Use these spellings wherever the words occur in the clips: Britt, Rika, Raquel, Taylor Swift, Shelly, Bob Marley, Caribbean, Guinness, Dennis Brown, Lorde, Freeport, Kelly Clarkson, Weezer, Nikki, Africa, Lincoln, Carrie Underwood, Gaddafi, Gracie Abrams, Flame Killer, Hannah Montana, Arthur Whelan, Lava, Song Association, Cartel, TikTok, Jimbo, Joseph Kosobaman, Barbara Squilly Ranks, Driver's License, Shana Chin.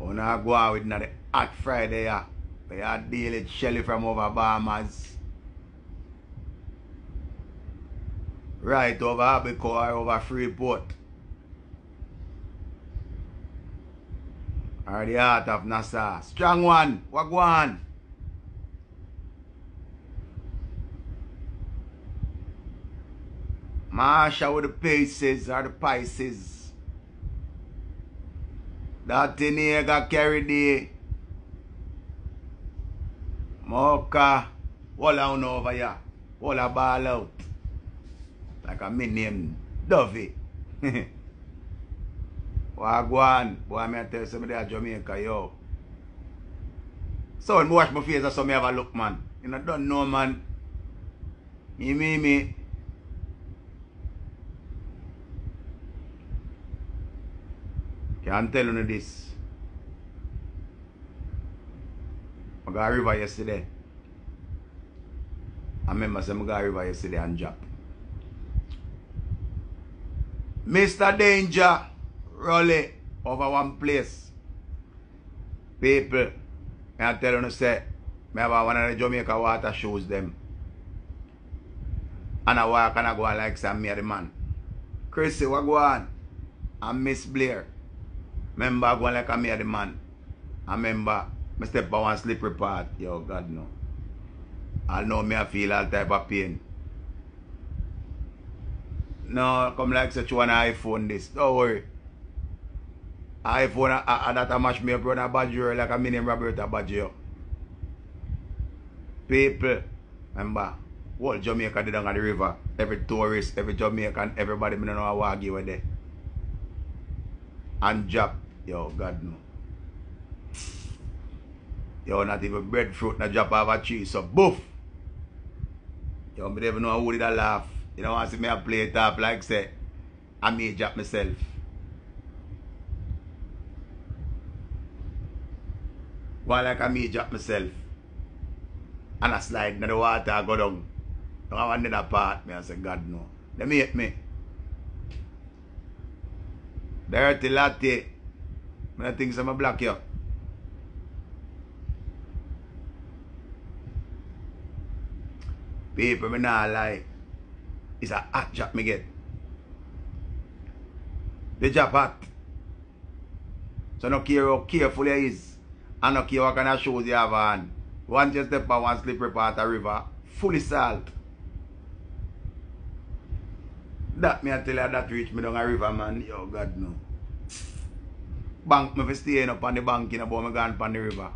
Una go on with the hot Friday. We are dealing with Shelly from over Bahamas. Right over Abaco, over Freeport. Or the heart of Nassau. Strong one. What go on? Marsha with the Paces or the Pisces. That in here got carried there. Mocha. All on over here. All a ball out. Like a minion. Dovey. Wagwan. Boy, I'm going to tell somebody at Jamaica, yo. So when I wash my face, I saw me have a look, man. You know, don't know, man. You mean me? I'm telling you this. I got a river yesterday. I remember saying I got a river yesterday and drop. Mr. Danger Rolly over one place. People, I'm telling you, say, I have one of the Jamaica water shows them. And I walk and I go like Sam Mary, man. Chrissy, what go on? And Miss Blair. Remember, I go like a married man. I remember, I step on one slippery path. Yo, God, no. I know me, I feel all type of pain. No, come like such one iPhone this. Don't worry. iPhone, that mash me up on a badger like a mini Roberta badger. People, remember, all Jamaica did down at the river. Every tourist, every Jamaican, everybody, me don't know how to argue with it. And drop. Yo, God no. Yo, not even breadfruit, not drop over cheese, so boof. Yo, me never know who did a laugh. You know, I see me a play it up like say, I may drop myself. Well, like I may drop myself. And I slide in the water, I go down. You know, I want another part, me, I say, God no. They make me. Dirty latte. I think I'm a black here. People, I not lie. It's a hot job me get. The job hot. So no care how careful he is. And no care what kind of shoes you have on. One just step on one slippery part of the river. Fully salt. That me I tell you that reach me down a river, man. Yo, God no. Bank me for staying up on the bank in a boy me gone upon the river.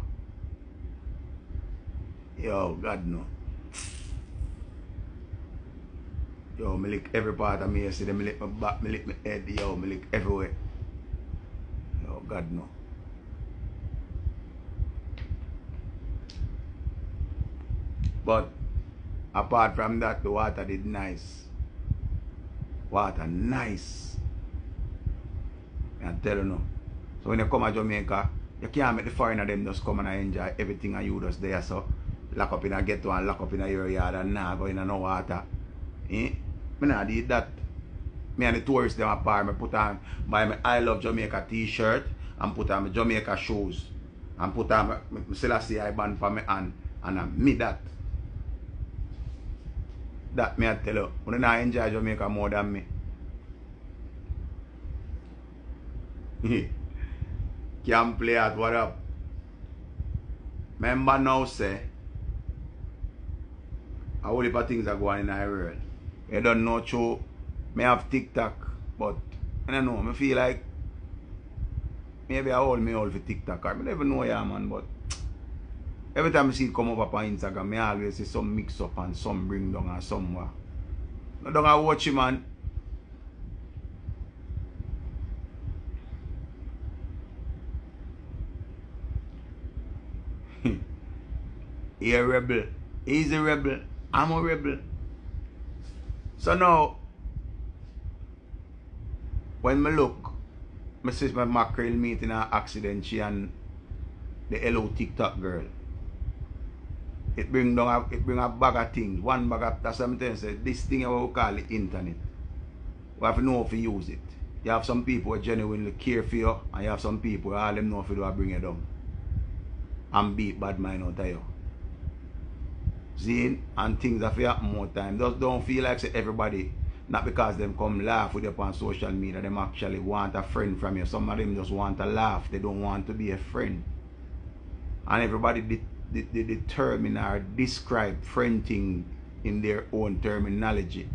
Yo, God no. Yo, me lick every part of me yesterday. Me lick my back, me lick my head, yo, me lick everywhere. Yo, God no. But apart from that, the water did nice. Water nice. I tell you no. So when you come to Jamaica, you can't make the foreigner them just come and enjoy everything and you just there. So lock up in a ghetto and lock up in a yard and nah go in a no water. Eh? I nah did that. Me and the tourists them apart. I put on my I Love Jamaica t-shirt and put on my Jamaica shoes. And put on my Selassie I band for my hand. And I made that. That me I tell you, I don't enjoy Jamaica more than me. Can't play at what up. Remember now say, a whole heap of things are going in our world. I don't know true, I have TikTok, but I don't know, I feel like maybe I hold me all for TikTok. I don't even know ya man, but every time I see it come over on Instagram, I always see some mix up and some bring down and somewhere. No don't I watch it, man. You're a rebel. He's a rebel. I'm a rebel. So now, when I look, my sister Mackerel meet in an accident, she and the hello TikTok girl. It bring down a bag of things. One bag of that's something said this thing I will call the internet. we have to know how to use it. You have some people who genuinely care for you, and you have some people who all them know how to bring you down and beat bad mind out of you. See, and things have to happen more time. Just don't feel like say everybody, not because them come laugh with you on social media, them actually want a friend from you. Some of them just want to laugh, they don't want to be a friend. And everybody determine or describe friend thing in their own terminology.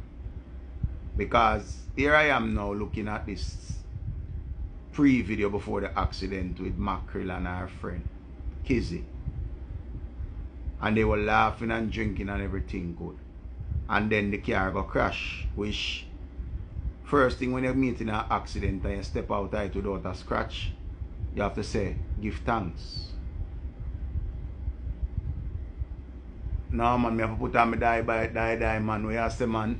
Because here I am now looking at this pre-video before the accident with Mackerel and our friend Kizzy, and they were laughing and drinking and everything good, and then the car got crashed, which first thing when you're meeting an accident and you step out of it without a scratch, you have to say give thanks. Now man, me have to put on my die man, we ask the man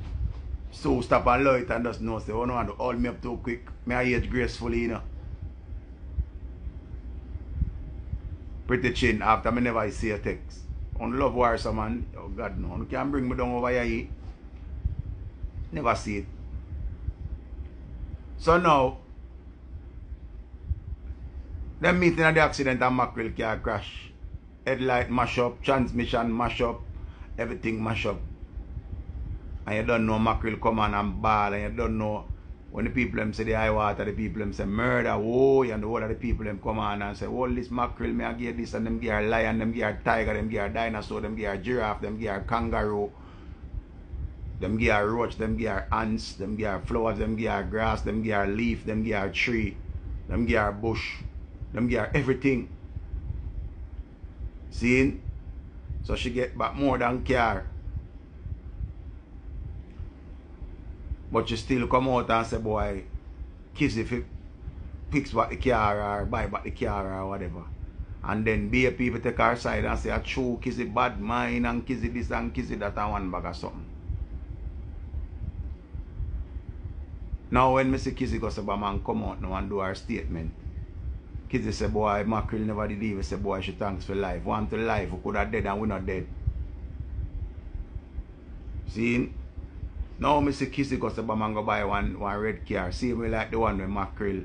so stop and light and just know say, oh no, I don't hold me up too quick. Me I age gracefully, you know. Pretty chin after me never see a text. On love war some man, oh God no, you can bring me down over here. Never see it. So now them meeting at the accident and Mackerel car crash. Headlight mash up, transmission mash up, everything mash up. And you don't know Mackerel come on and ball, and you don't know when the people them say the high water, the people them say murder, whoa, and the whole of the people them come on and say, oh, this Mackerel, may I get this, and them get a lion, them get a tiger, them get a dinosaur, them get a giraffe, them get a kangaroo, them get a roach, them get a ants, them get a flowers, them get a grass, them get a leaf, them get a tree, them get a bush, them get everything. Seeing? So she get back more than care. But you still come out and say, boy, kiss if it picks back the car or buy back the car or whatever. And then be a people take her side and say, true, kiss it bad mind and kiss it this and kiss it that and one bag or something. Now when Mr. Kizzy goes about man come out now and do her statement, Kizzy say, boy, Mackerel never did leave. He say, boy, she thanks for life. Want to life, we could have dead and we not dead. See? Now, Mr. Kizzy goes to Bahamas and go buy one red car. See me like the one with Mackerel.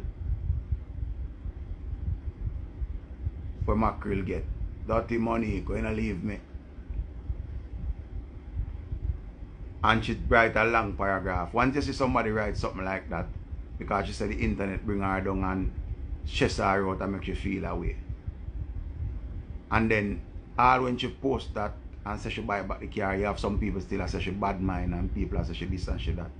For Mackerel get. Dirty money, going to leave me. And she write a long paragraph. Once you see somebody write something like that, because she said the internet bring her down and chest her out and make you feel away. And then, all when she post that, and say she buy back the car, you have some people still that say she bad mind and people that say she this and she that.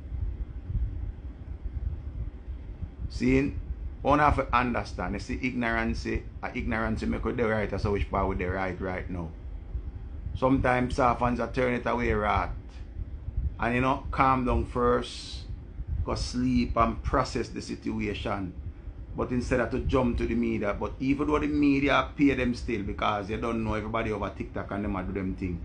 Seeing, one have to understand, you see ignorance, ignorance make with the right, so which part with the right right now. Sometimes fans are turn it away right. And you know, calm down first, go sleep and process the situation. But instead of to jump to the media, but even though the media pay them still, because they don't know everybody over TikTok and them a do them thing.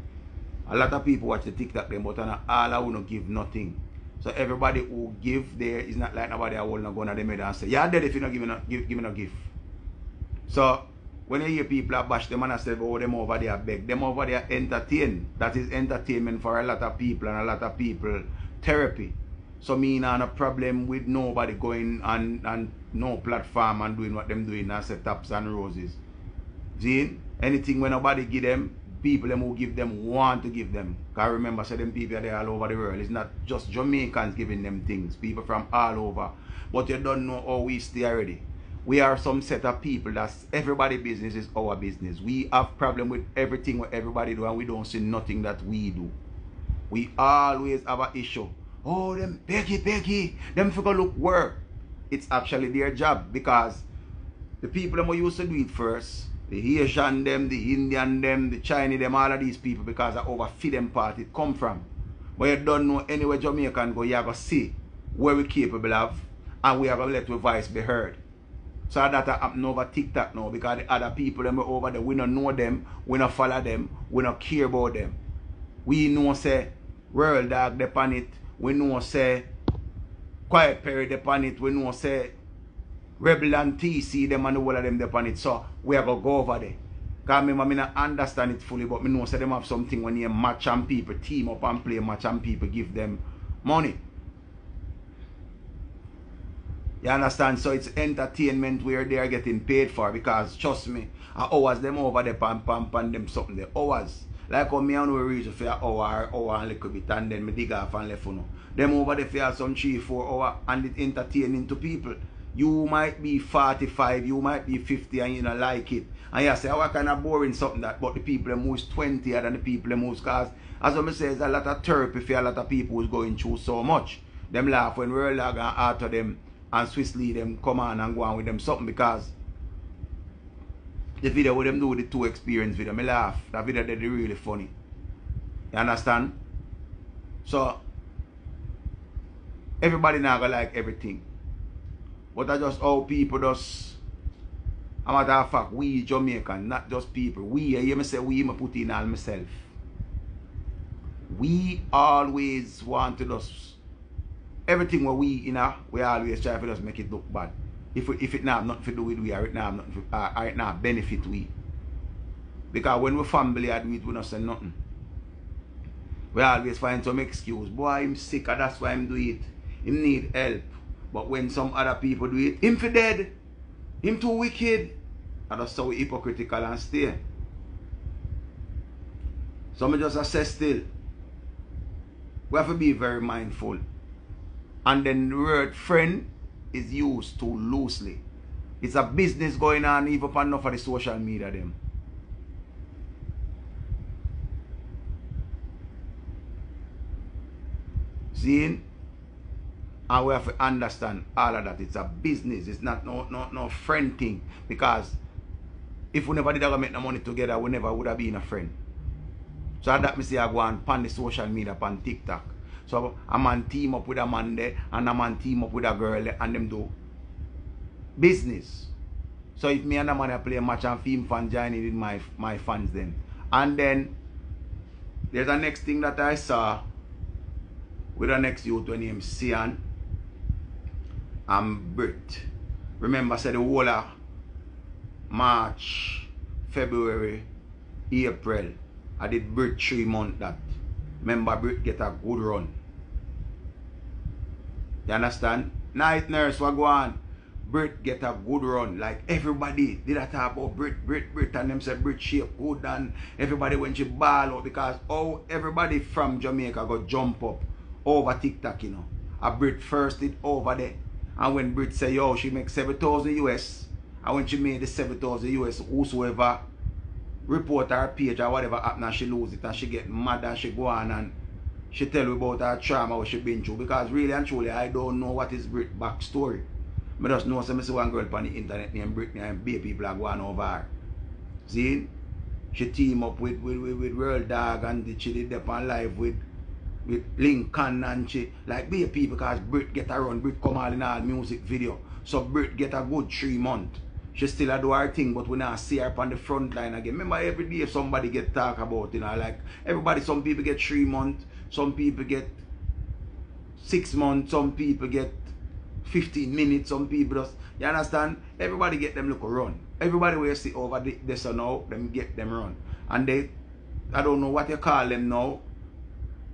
A lot of people watch the TikTok them, but all who don't give nothing. So everybody who give there is not like nobody who will not go to the media and say, yeah, dead if you not give no gift. So when you hear people bash them and say, oh, them over there beg, them over there entertain. That is entertainment for a lot of people, and a lot of people therapy. So me not a problem with nobody going and no platform and doing what them doing and set ups and roses. See? Anything when nobody give them, people them who give them want to give them. Cause remember, so them people are there all over the world. It's not just Jamaicans giving them things. People from all over. But you don't know how we stay already. We are some set of people that's everybody's business is our business. We have problem with everything what everybody do and we don't see nothing that we do. We always have an issue. Oh, them peggy, them figure look work. It's actually their job because the people them who used to do it first, the Asian them, the Indian them, the Chinese them, all of these people because I overfeed them part it come from. But you don't know anywhere Jamaican go, you have to see where we're capable of and we have to let our voice be heard. So that happened over TikTok now because the other people them over there, we don't know them, we don't follow them, we don't care about them. We know say, World Dog depend it. We know say Quiet Perry upon it. We know say Rebel and TC them and the whole of them upon it. So we are gonna go over there. Cause me not understand it fully, but me know say them have something when you match and people team up and play match and people give them money. You understand? So it's entertainment where they are getting paid for, because trust me, hours them over there pan them something there. Hours. Like how me and we reach for an hour and a little bit, and then me dig off and left for now. Them over there for some 3-4 hours and it entertaining to people. You might be 45, you might be 50 and you don't like it. And you say, oh, kind of boring something that, but the people them who's 20 and the people them who's, cause as I say, there's a lot of therapy for a lot of people who's going through so much. Them laugh when we're like after them. And swiftly them come on and go on with them something, because the video with them do with the 2 experience video, me laugh. That video they really funny. You understand? So everybody now gonna like everything. But I just how people just, a matter of fact, we Jamaican, not just people. We, I hear me say we, me put in all myself. We always want to just everything what we, you know, we always try to just make it look bad. If it not nothing to do with we, or it not nothing to, or it not benefit we. Because when we family had we not say nothing. We always find some excuse. Boy, I'm sick, and that's why I'm doing it. Him need help. But when some other people do it, him for dead. Him too wicked. And that's so hypocritical and stay. So me just assess still. We have to be very mindful. And then the word friend is used too loosely. It's a business going on even up enough for the social media them. See? And we have to understand all of that. It's a business. It's not no friend thing. Because if we never did ever make no money together, we never would have been a friend. So that me say I go on pan the social media, pan TikTok. So a man team up with a man there, and a man team up with a girl there, and them do business. So if me and a man I play a match and film fan joining in my fans then. And then there's the next thing that I saw with the next youth when him Sian and Britt. Remember I said the whole of March, February, April. I did Britt 3 months that. Remember Britt get a good run. You understand? Night nurse, what go on? Britt get a good run. Like everybody did that talk about Britt, and them said Britt shape good, and everybody when she ball out, because oh, everybody from Jamaica got jump up over TikTok, you know. A Britt first did over there. And when Britt say, yo, she make 7,000 US, and when she made the 7,000 US, whosoever report her page or whatever happened, and she lose it and she get mad and she go on and she tell you about her trauma, what she been through. Because really and truly I don't know what is Britt's backstory. I just know some see one girl on the internet named Brittany and baby people are going over her. See? She team up with World Dog, and she did that on live with Lincoln, and she like baby, because Britt get her run. Britt come all in all music video. So Britt get a good 3 months. She still do her thing, but we now see her on the front line again. Remember every day somebody get talk about, you know, like everybody, some people get 3 months, some people get 6 months, some people get 15 minutes, some people just, you understand? Everybody get them look run. Everybody will see over the sun now, them get them run. And they, I don't know what you call them now,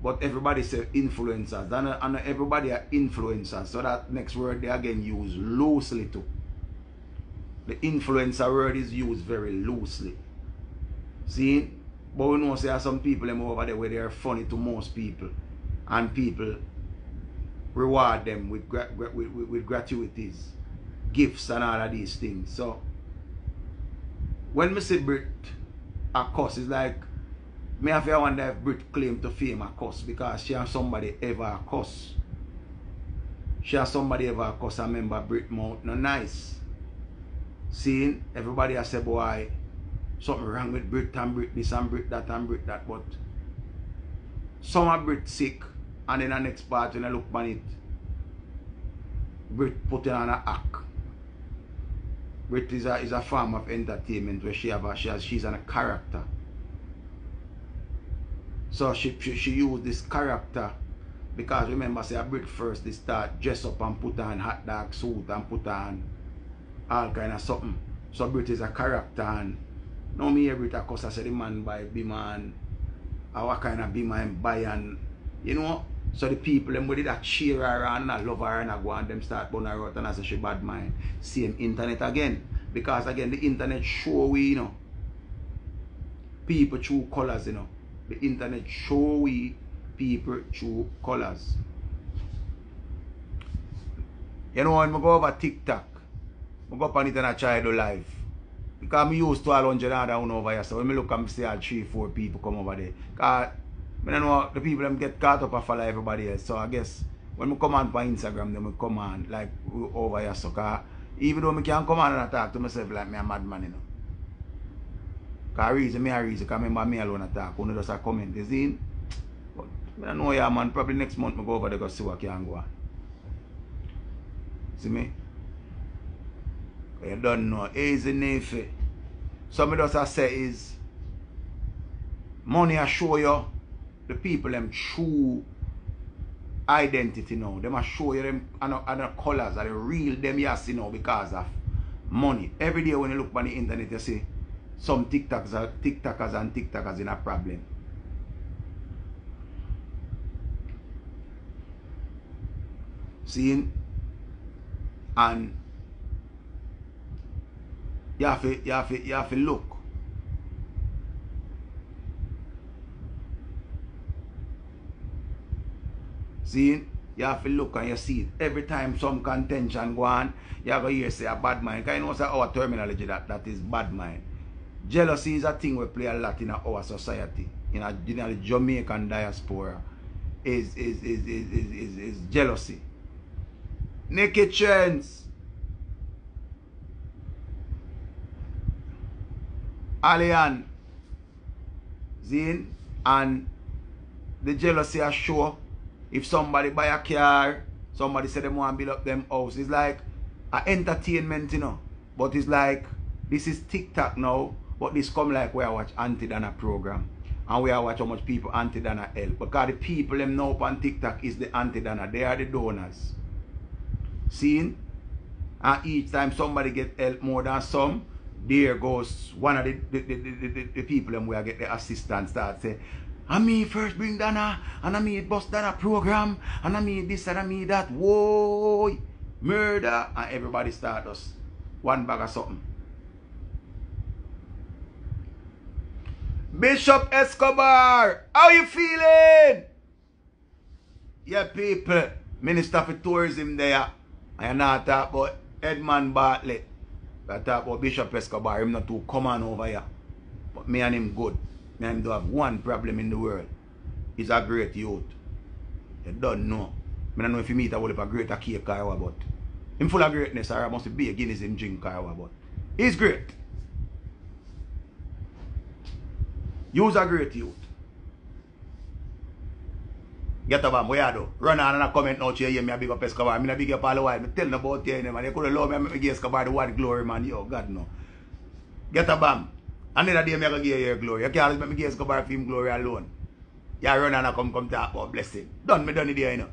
but everybody say influencers. And everybody are influencers. So that next word they again use loosely too. The influencer word is used very loosely. See? But we know there are some people them over there where they are funny to most people. And people reward them with gratuities, gifts and all of these things. So, when me say Brit a cuss, it's like, me have to wonder if Brit claim to fame a cuss, because she has somebody ever a cuss. She has somebody ever a cuss. I remember Brit mouth no nice. Seeing everybody has said, boy, something wrong with Brit and Brit this and Brit that and Brit that, but some are Brit sick, and then the next part when I look on it, Brit putting on an act. Brit is a form of entertainment where she's on a character. So she used this character, because remember say Brit first they start dress up and put on hot dog suit and put on all kind of something. So Brit is a character, and now me hear Brit a cuss, I say the man buy B-man, what kind of B-man buy, and you know, So the people them with it that cheer her and that love her and that go and them start burn her out and say she bad mind. Same internet again. Because again the internet show we, you know, people through colours, you know. The internet show we people through colours. You know, when I go over TikTok, I go up on it and I try to do live. Because I used to all 100 down over here. So when I look and see all 3-4 people come over there. Because I don't know, the people them get caught up and follow everybody else. So I guess when I come on for Instagram, then I come on like over here. So even though I can't come on and talk to myself like I'm a madman, you know. Because I reason, because I remember me alone and talk. Only just a comment, you see? But I don't know, yeah, man. Probably next month I go over there to see what I can go on. See me? You don't know. Easy nephew. Some of us I say is money I show you the people them true identity now. Them I show you them other colours and the real them yes you know because of money. Every day when you look on the internet you see some TikTokers in a problem. Seeing? And you have to look. See, you have to look and you see it. Every time some contention go on, you have to hear say a bad mind. Because you know our terminology that is bad mind. Jealousy is a thing we play a lot in our society. In the Jamaican diaspora is jealousy. Nikki Chance, Alian, Zin, and the jealousy are sure. If somebody buy a car, somebody say they want to build up them house. It's like an entertainment, you know. But it's like this is TikTok now, but this come like where I watch Auntie Dana program. And we are watch how much people Auntie Dana help. Because the people them now on TikTok is the Auntie Dana. They are the donors. Seen, and each time somebody get help more than some, there goes one of the people them where get the assistance that say, I mean first bring Dana, and I mean bust Dana program, and I mean this and I mean that, whoa, murder, and everybody start us one bag of something. Bishop Escobar, how you feeling? Yeah, people, Minister for Tourism there. I not talk about Edmund Bartlett. I talk about Bishop Escobar. Him not too common over here. But me and him good. Me and him do have one problem in the world. He's a great youth. You don't know. I don't know if you meet a whole heap of great cake or what. Him full of greatness or must be a Guinness him drink or what. He's great. You's a great youth. Get up and weirdo. Run on and a comment now to you, me a big up Escobar. I'm not big up all the while. I'm telling about you, man. You could have loved me and me give Escobar the word glory, man. Yo, God, no. Get up and another day, I'm going to give you glory. You can't let me give Escobar for him glory alone. You run on and come talk about blessing. Done it there, you know.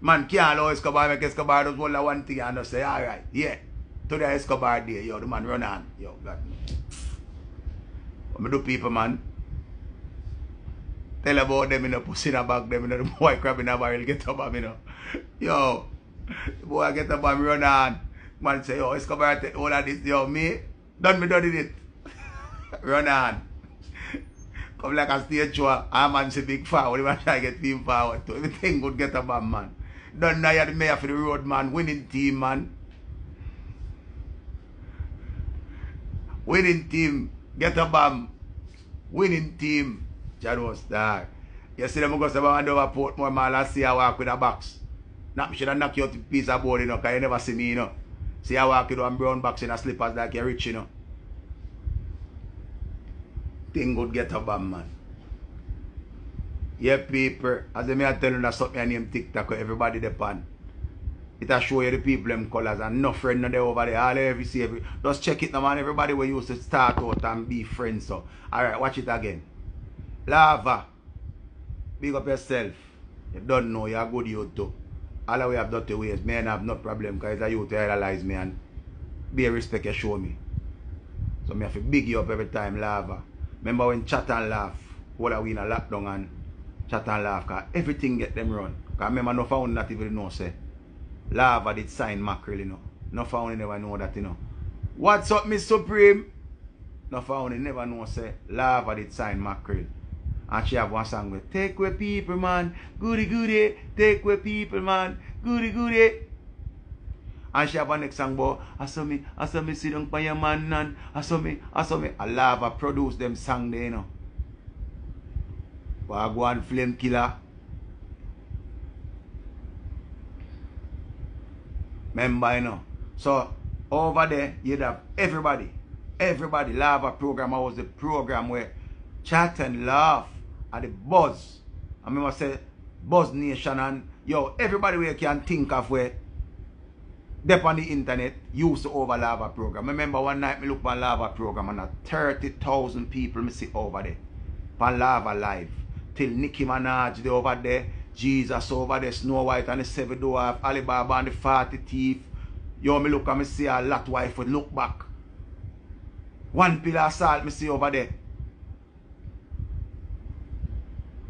Man, can't allow Escobar make Escobar just hold one thing and just say, all right, yeah. Today Escobar day, yo, the man run on. Yo, God, no. What me do people, man? Tell about them, you know, pussy in a bag, them, you know, the boy crab in a barrel, get up on me, you know. Yo, the boy get up on me, run on. Man say, yo, Escobar, take all of this, yo, me done it. Run on. Come like a stage show, I'm man say big forward, the man try to get team forward too. Everything good get up on, man. Done now, you're the mayor for the road, man, winning team, man. Winning team, get up on, winning team. Shadow star. You see them go to Bandover Portmore Mall and see I walk with a box. Not should I knock you out to piece of board, you know, because you never see me, you know. See I walk with one brown box in a slippers like you're rich, you know. Thing good get a bomb, man. Yeah, people. As I may tell you that something named TikTok, everybody depend. It'll show you the people them colours and no friend no there over there. All every see every just check it now, man. Everybody will used to start out and be friends, so alright, watch it again. Lava, big up yourself. You don't know, you're a good youth too. All we have dirty ways. Men have no problem because it's a youth to idolize me and be a respect you show me. So me have to big you up every time, Lava. Remember when Chat and Laugh, what are we in a lockdown and Chat and Laugh, cause everything get them run. Cause remember, no found that even know say Lava did sign Mackerel, you know. No found never know that, you know. What's up, Miss Supreme? No found never know say Lava did sign Mackerel. And she have one song with take with people, man. Goody goody, take with people, man. Goody goody. And she have a next song about I saw me sit down by your man, nan. I saw me, a Lava produce them song there, you know. But I go on flame killer. Remember, you know. So over there, you'd have everybody. Lava program was the program where Chat and Laugh at the buzz. I remember say Buzz Nation and yo, everybody where you can think of where dep on the internet used to over Lava program. Remember one night me look on Lava program and 30,000 people me see over there. Pan Lava live. Till Nikki Minaj they over there. Jesus over there, Snow White and the 7 Dwarf, Alibaba and the 40 Thief. Yo, me look and me see a lot wife would look back. One pillar salt me see over there.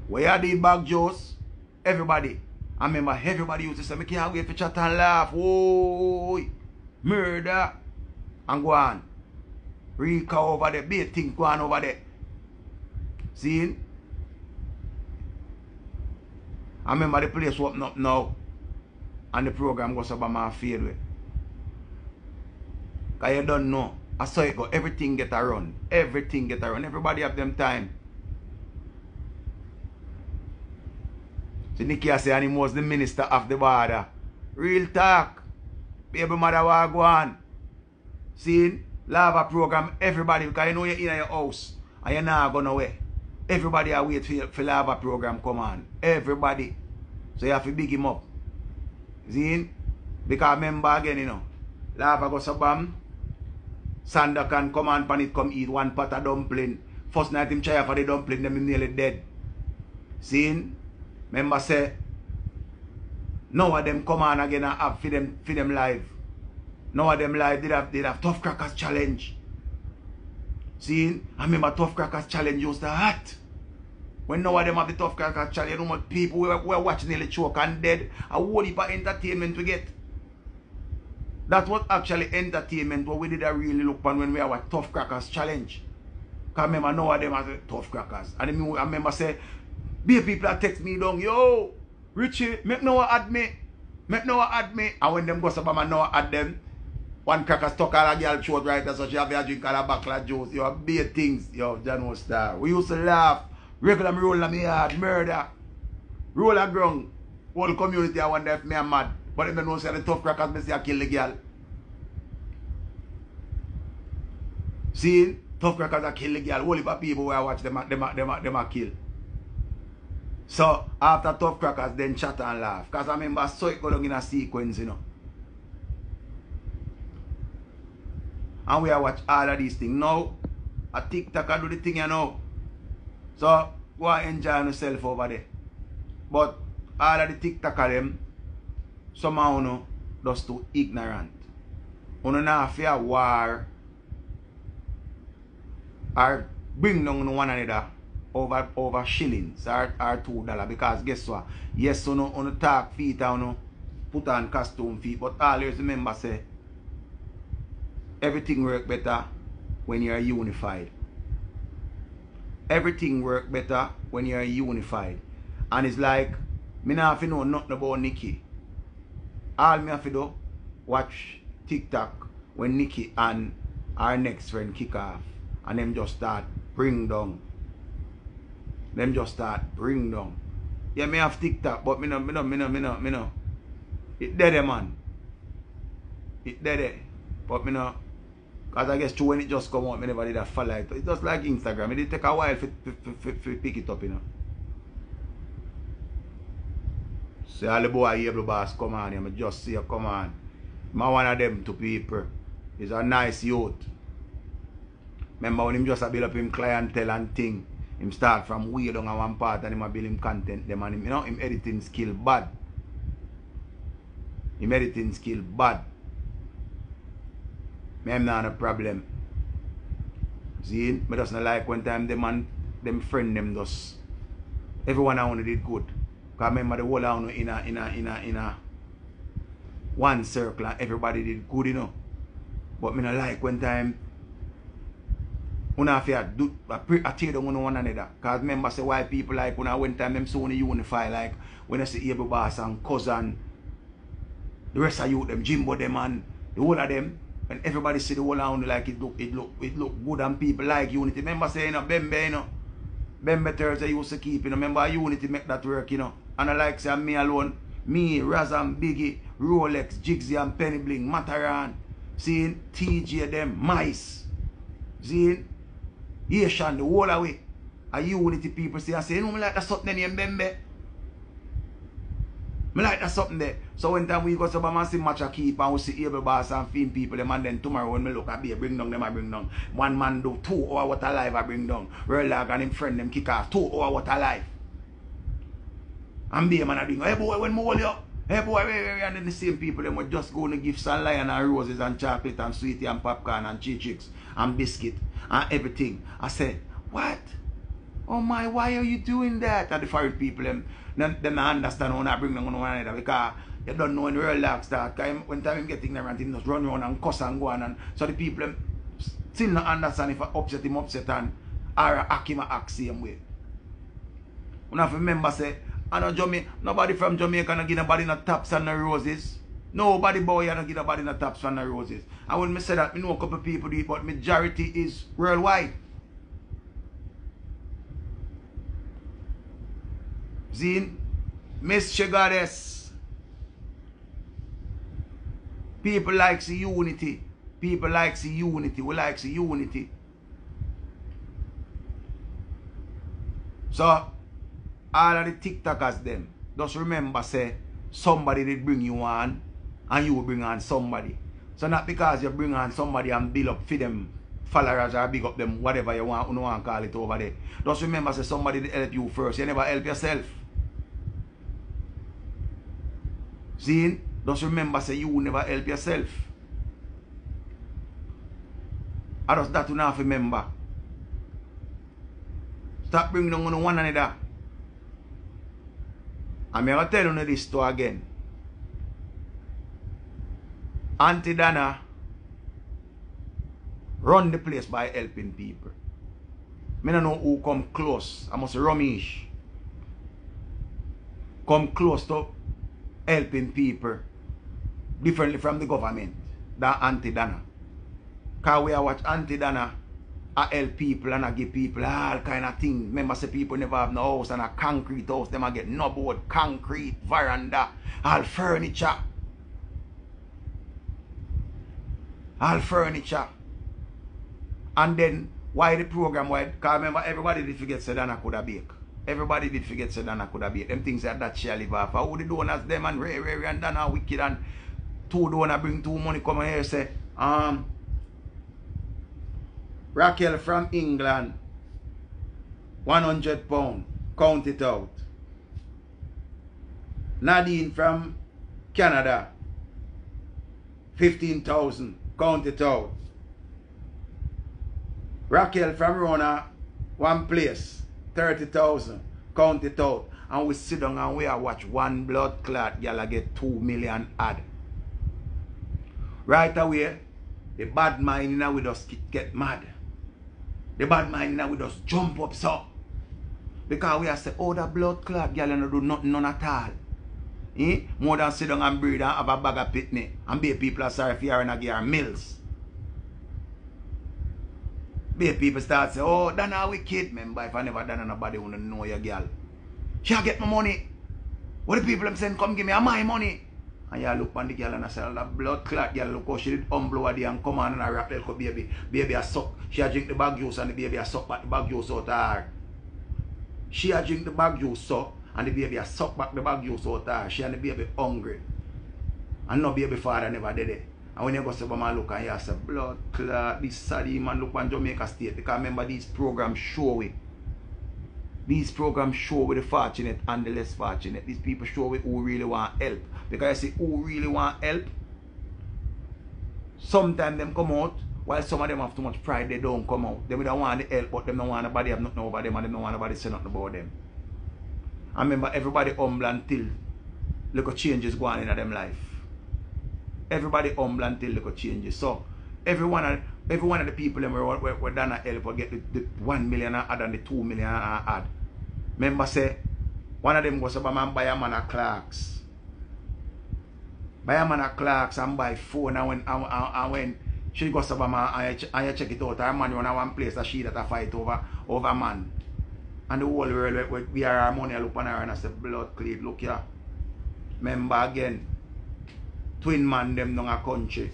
Where are the bag Joes? Everybody. I remember everybody used to say, I can't wait for Chat and Laugh. Oh, murder. And go on. Rika over there, be a thing go on over there. See? I remember the place open up now and the program goes about my field way. Cause you don't know. I saw it go. Everything get around. Everything get around. Everybody have them time. So Nikki I say and him was the minister of the border. Real talk. Baby mother wa go on. See? Lava program everybody because you know you're in your house and you're not going away. Everybody I wait for Lava program come on. Everybody. So you have to big him up. See? Because remember again, you know. Lava go sabam. Sandokhan come on pan it come eat one pot of dumpling. First night him try for the dumpling, then him nearly dead. See? Remember say none of them come on again and have for them live. None of them live did have Tough Crackers Challenge. See, I remember Tough Crackers Challenge used to hot. When now them have the Tough Crackers Challenge, how much people were watching nearly choke and dead. A whole heap of entertainment we get. That was actually entertainment what we did a really look on when we have a Tough Crackers Challenge. Because I remember now them have Tough Crackers. And I remember say, big people that text me down, yo, Richie, make no one add me. Make no one add me. And when them go about and no one add them, one cracker stuck all a girl short right there, so she have a drink all a backla juice. You have big things. Yo, John was star. We used to laugh. Regular me roll on me hard, murder. Roll a ground. Whole community I wonder if me am mad. But if they don't say the Tough Crackers, they say I kill the girl. See, Tough Crackers I kill the girl. Whole heap of people where I watch them a kill. So after Tough Crackers, then Chat and Laugh. Because I remember so it go down in a sequence, you know. And we are watch all of these things. Now, a TikTok I do the thing, you know. So go and enjoy yourself over there. But all of the TikTok of them, somehow you know, just too ignorant. You don't have to fear war or bring down one another. Over shillings or $2 because guess what? Yes, so no on the talk feet or no put on costume feet, but always remember say everything work better when you are unified. Everything work better when you are unified. And it's like me not have to know nothing about Nikki. All me have to do watch TikTok when Nikki and our next friend kick off and them just start bring down. Them just start bring down. Yeah, me have TikTok, but me no. It dead, man. It dead. But me no. Because I guess true when it just come out, me never did that follow it. It's just like Instagram. It take a while for pick it up, you know. So all the boy here, the boss, come on. I just say, come on. My one of them two people is a nice youth. Remember when him just build up him clientele and thing. Him start from way down on one part and him a build him content them and him, you know, him editing skill bad. Him editing skill bad. Me am not a problem. See, me doesn't like when time them and them friend them does Everyone I only did good. Because remember the whole I in a one circle and everybody did good, you know. But me not like when time una have to do a tear down one another. Because remember say why people like when I went time them so only unify, like when I see Abel Bass and Cousin, the rest of you them, Jimbo them and the whole of them. And everybody see the whole round like it look good and people like unity. Remember saying, you know, Bembe, you know. Bembe Thursday used to keep, you know. Remember unity make that work, you know. And I like say me alone. Me, Raz and Biggie, Rolex, Jigsy and Penny Bling, Mataran, seeing TJ them, Mice. Seeing Asian the whole away. And unity people see and say, you know, me like that something in Bembe. Me like that something there. So when time we go to Bahamas see match a keep and we see able boss and fin people them, and then tomorrow when me look at be bring down them I bring down. One man do 2 hour what a life I bring down. World Dog and him friend them kick off 2 hour what a life. And be a man a doing, hey boy when me hold you up, hey boy and then the same people them were just going to give some lion and roses and chocolate and sweetie and popcorn and chicks and biscuit and everything. I said, what? Oh my, why are you doing that? And the foreign people them understand when I bring them on one another because you don't know when the real dog start. When time him get ignorant, him just run around and cuss and go on. And so the people them still not understand if I upset him, upset and or act him act same way. When I remember say, I know Jamaica, nobody from Jamaica don't give nobody no taps and no roses. Nobody boy don't give nobody no taps and no roses. And when me say that, me know a couple of people do it, but majority is worldwide. Zin, Miss Goddess. People like the unity. People like the unity. We like the unity. So, all of the TikTokers them, just remember say, somebody did bring you on, and you bring on somebody. So not because you bring on somebody and build up for them followers or big up them, whatever you don't want to call it over there. Just remember say, somebody did help you first. You never help yourself. See? Just remember say you will never help yourself. I just that you have to remember. Stop bringing them on one another. I'm going to tell you this story again. Auntie Dana run the place by helping people. I don't know who come close. I must rummage. Come close to helping people differently from the government than Auntie Dana. Because we watch Auntie Dana, I help people and I give people all kind of things. Remember say people never have no house, and a concrete house them I get no board, concrete, veranda, all furniture. And then why the program, why? Because remember everybody did forget Dana could have bake. Everybody did forget Dana could have bake. Them things like that shall live off. Who the donors them and Ray and Dana wicked and two donors bring two money come here say Raquel from England £100 count it out. Nadine from Canada 15,000 count it out. Raquel from Rona, one place, 30,000, count it out. And we sit down and we watch one blood clot, y'all get 2 million ad. Right away, the bad mind now we just get mad. The bad mind now we just jump up so. Because we are say, oh, that blood clot, y'all don't do nothing none at all. Eh? More than sit down and breathe and have a bag of pitney and be people are sorry if you are in a gear mills. People start say, oh, Dana wicked. Remember, if I never done nobody who don't know your girl. She'll get my money. What the people them saying, come give me my money. And you look on the girl and I say, all that blood clot girl, look how she did humble her day and come on and I wrap the little baby. Baby a suck. She'll drink the bag juice and the baby a suck back the bag juice out of her. She'll drink the bag juice so and the baby a suck back the bag juice out of her. She and the baby hungry. And no baby father never did it. And when you go to Obama look and you say, blood clot, this sadie man look on Jamaica State. Because remember these programs show it. These programs show with the fortunate and the less fortunate. These people show it who really want help. Because you see who really want help. Sometimes them come out, while some of them have too much pride, they don't come out. They don't want the help, but them don't want nobody have nothing over them and they don't want nobody say nothing about them. I remember everybody humble until look at changes going on in them life. Everybody humble until look at changes. So every one of the people them were done at help or get the 1 million and add and the 2 million and add. Remember say one of them was about man buy a man a Clarks. Buy a man a Clarks and buy phone and when she goes about man and you check it out, her man run at one place that she that a fight over man. And the whole world we are our money look on her and I say blood clean look here. Remember again, Twin Man them down a country.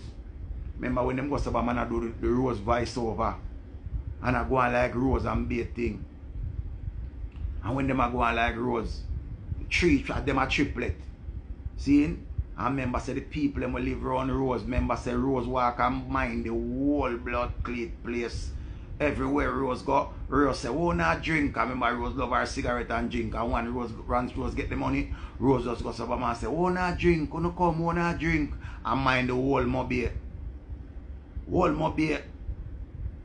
Remember when them go to man and do the Rose voice over. And I go on like Rose and bait thing. And when them are going like Rose, three of them are triplet. See? And remember say the people them will live around Rose. Remember say Rose walk and mind the whole blood clean place. Everywhere Rose go, Rose say, oh, nah, drink. I remember Rose love her cigarette and drink. And when Rose runs, Rose get the money, Rose just goes up and say, oh, nah, drink. Couldn't come, oh, nah, drink. And mind the whole mobile. Whole mobile.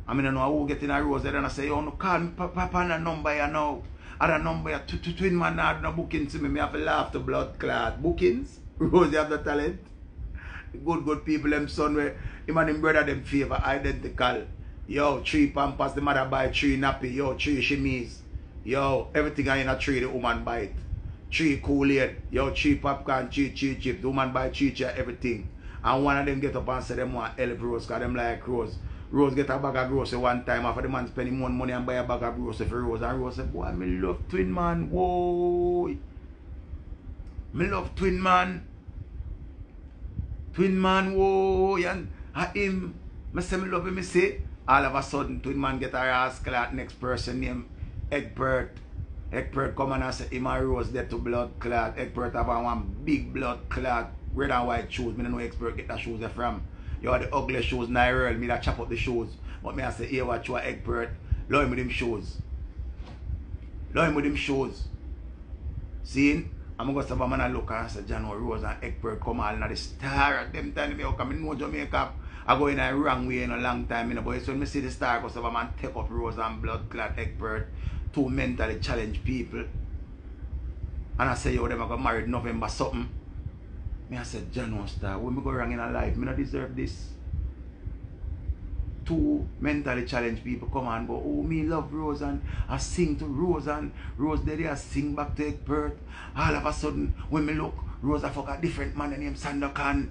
I mean, I know who get in a Rose. And I say, oh, no, call me, Papa, and a number you know. And a number you Twin Man, I had no bookings to me. I have to laugh to blood clot. Bookings? Rose, you have the talent. Good people, them son, where him and him brother, them favor, identical. Yo, 3 pampers, the mother buy 3 nappy, yo, 3 shimmies, yo, everything I in a 3, the woman buy it. 3 Kool-Aid, yo, 3 popcorn, 3 chips, the woman buy 3 chair, everything. And one of them get up and say them want help Rose, cause them like Rose. Rose get a bag of grocery one time after the man spend him one money and buy a bag of grocery for Rose. And Rose say, boy, me love Twin Man, whoa. Me love Twin Man. Twin Man, whoa. And him, me say me love him, me say. All of a sudden, Twin Man get a ass clot. Next person named Egbert. Egbert come and say, him and Rose there to blood clot. Egbert have one big blood clot. Red and white shoes. Me don't know Egbert get the shoes there from. You are the ugly shoes, Nairel. Me that chop up the shoes. But me I say, hey, watch your Egbert. Love him with them shoes. Love him with them shoes. See? I'm going to say, man, I look and say, John Rose and Egbert come all now. The star at them time, me come in no Jamaica. I go in a wrong way in a long time, you know, but when I see the star because of a man take up Rose and blood clot Egbert, 2 mentally challenged people. And I say, yo, them I got married November something. Me I said, Jano star, when me go wrong in a life, me not deserve this. 2 mentally challenged people come and go, oh, me love Rose and I sing to Rose and Rose there I sing back to Egbert. All of a sudden, when me look, Rose I fuck a different man named Sandokhan.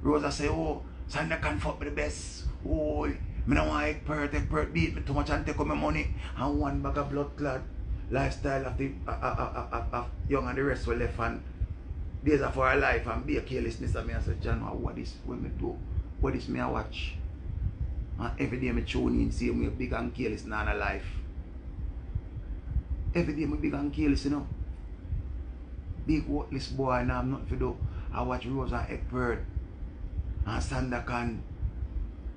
Rose I say, oh, Sandokhan fuck me the best. Oh, me don't want Egbert beat me too much and take up my money. And one bag of blood clot lifestyle of the young and the rest were left and days are for her life and be a carelessness of me. I said, John, what is what me do? What is me I watch? And every day me tune in, see me big and careless in her life. Every day me big and careless, you know. Big worthless boy and I'm nothing to do. I watch Rose and Egbert. And Sandokhan,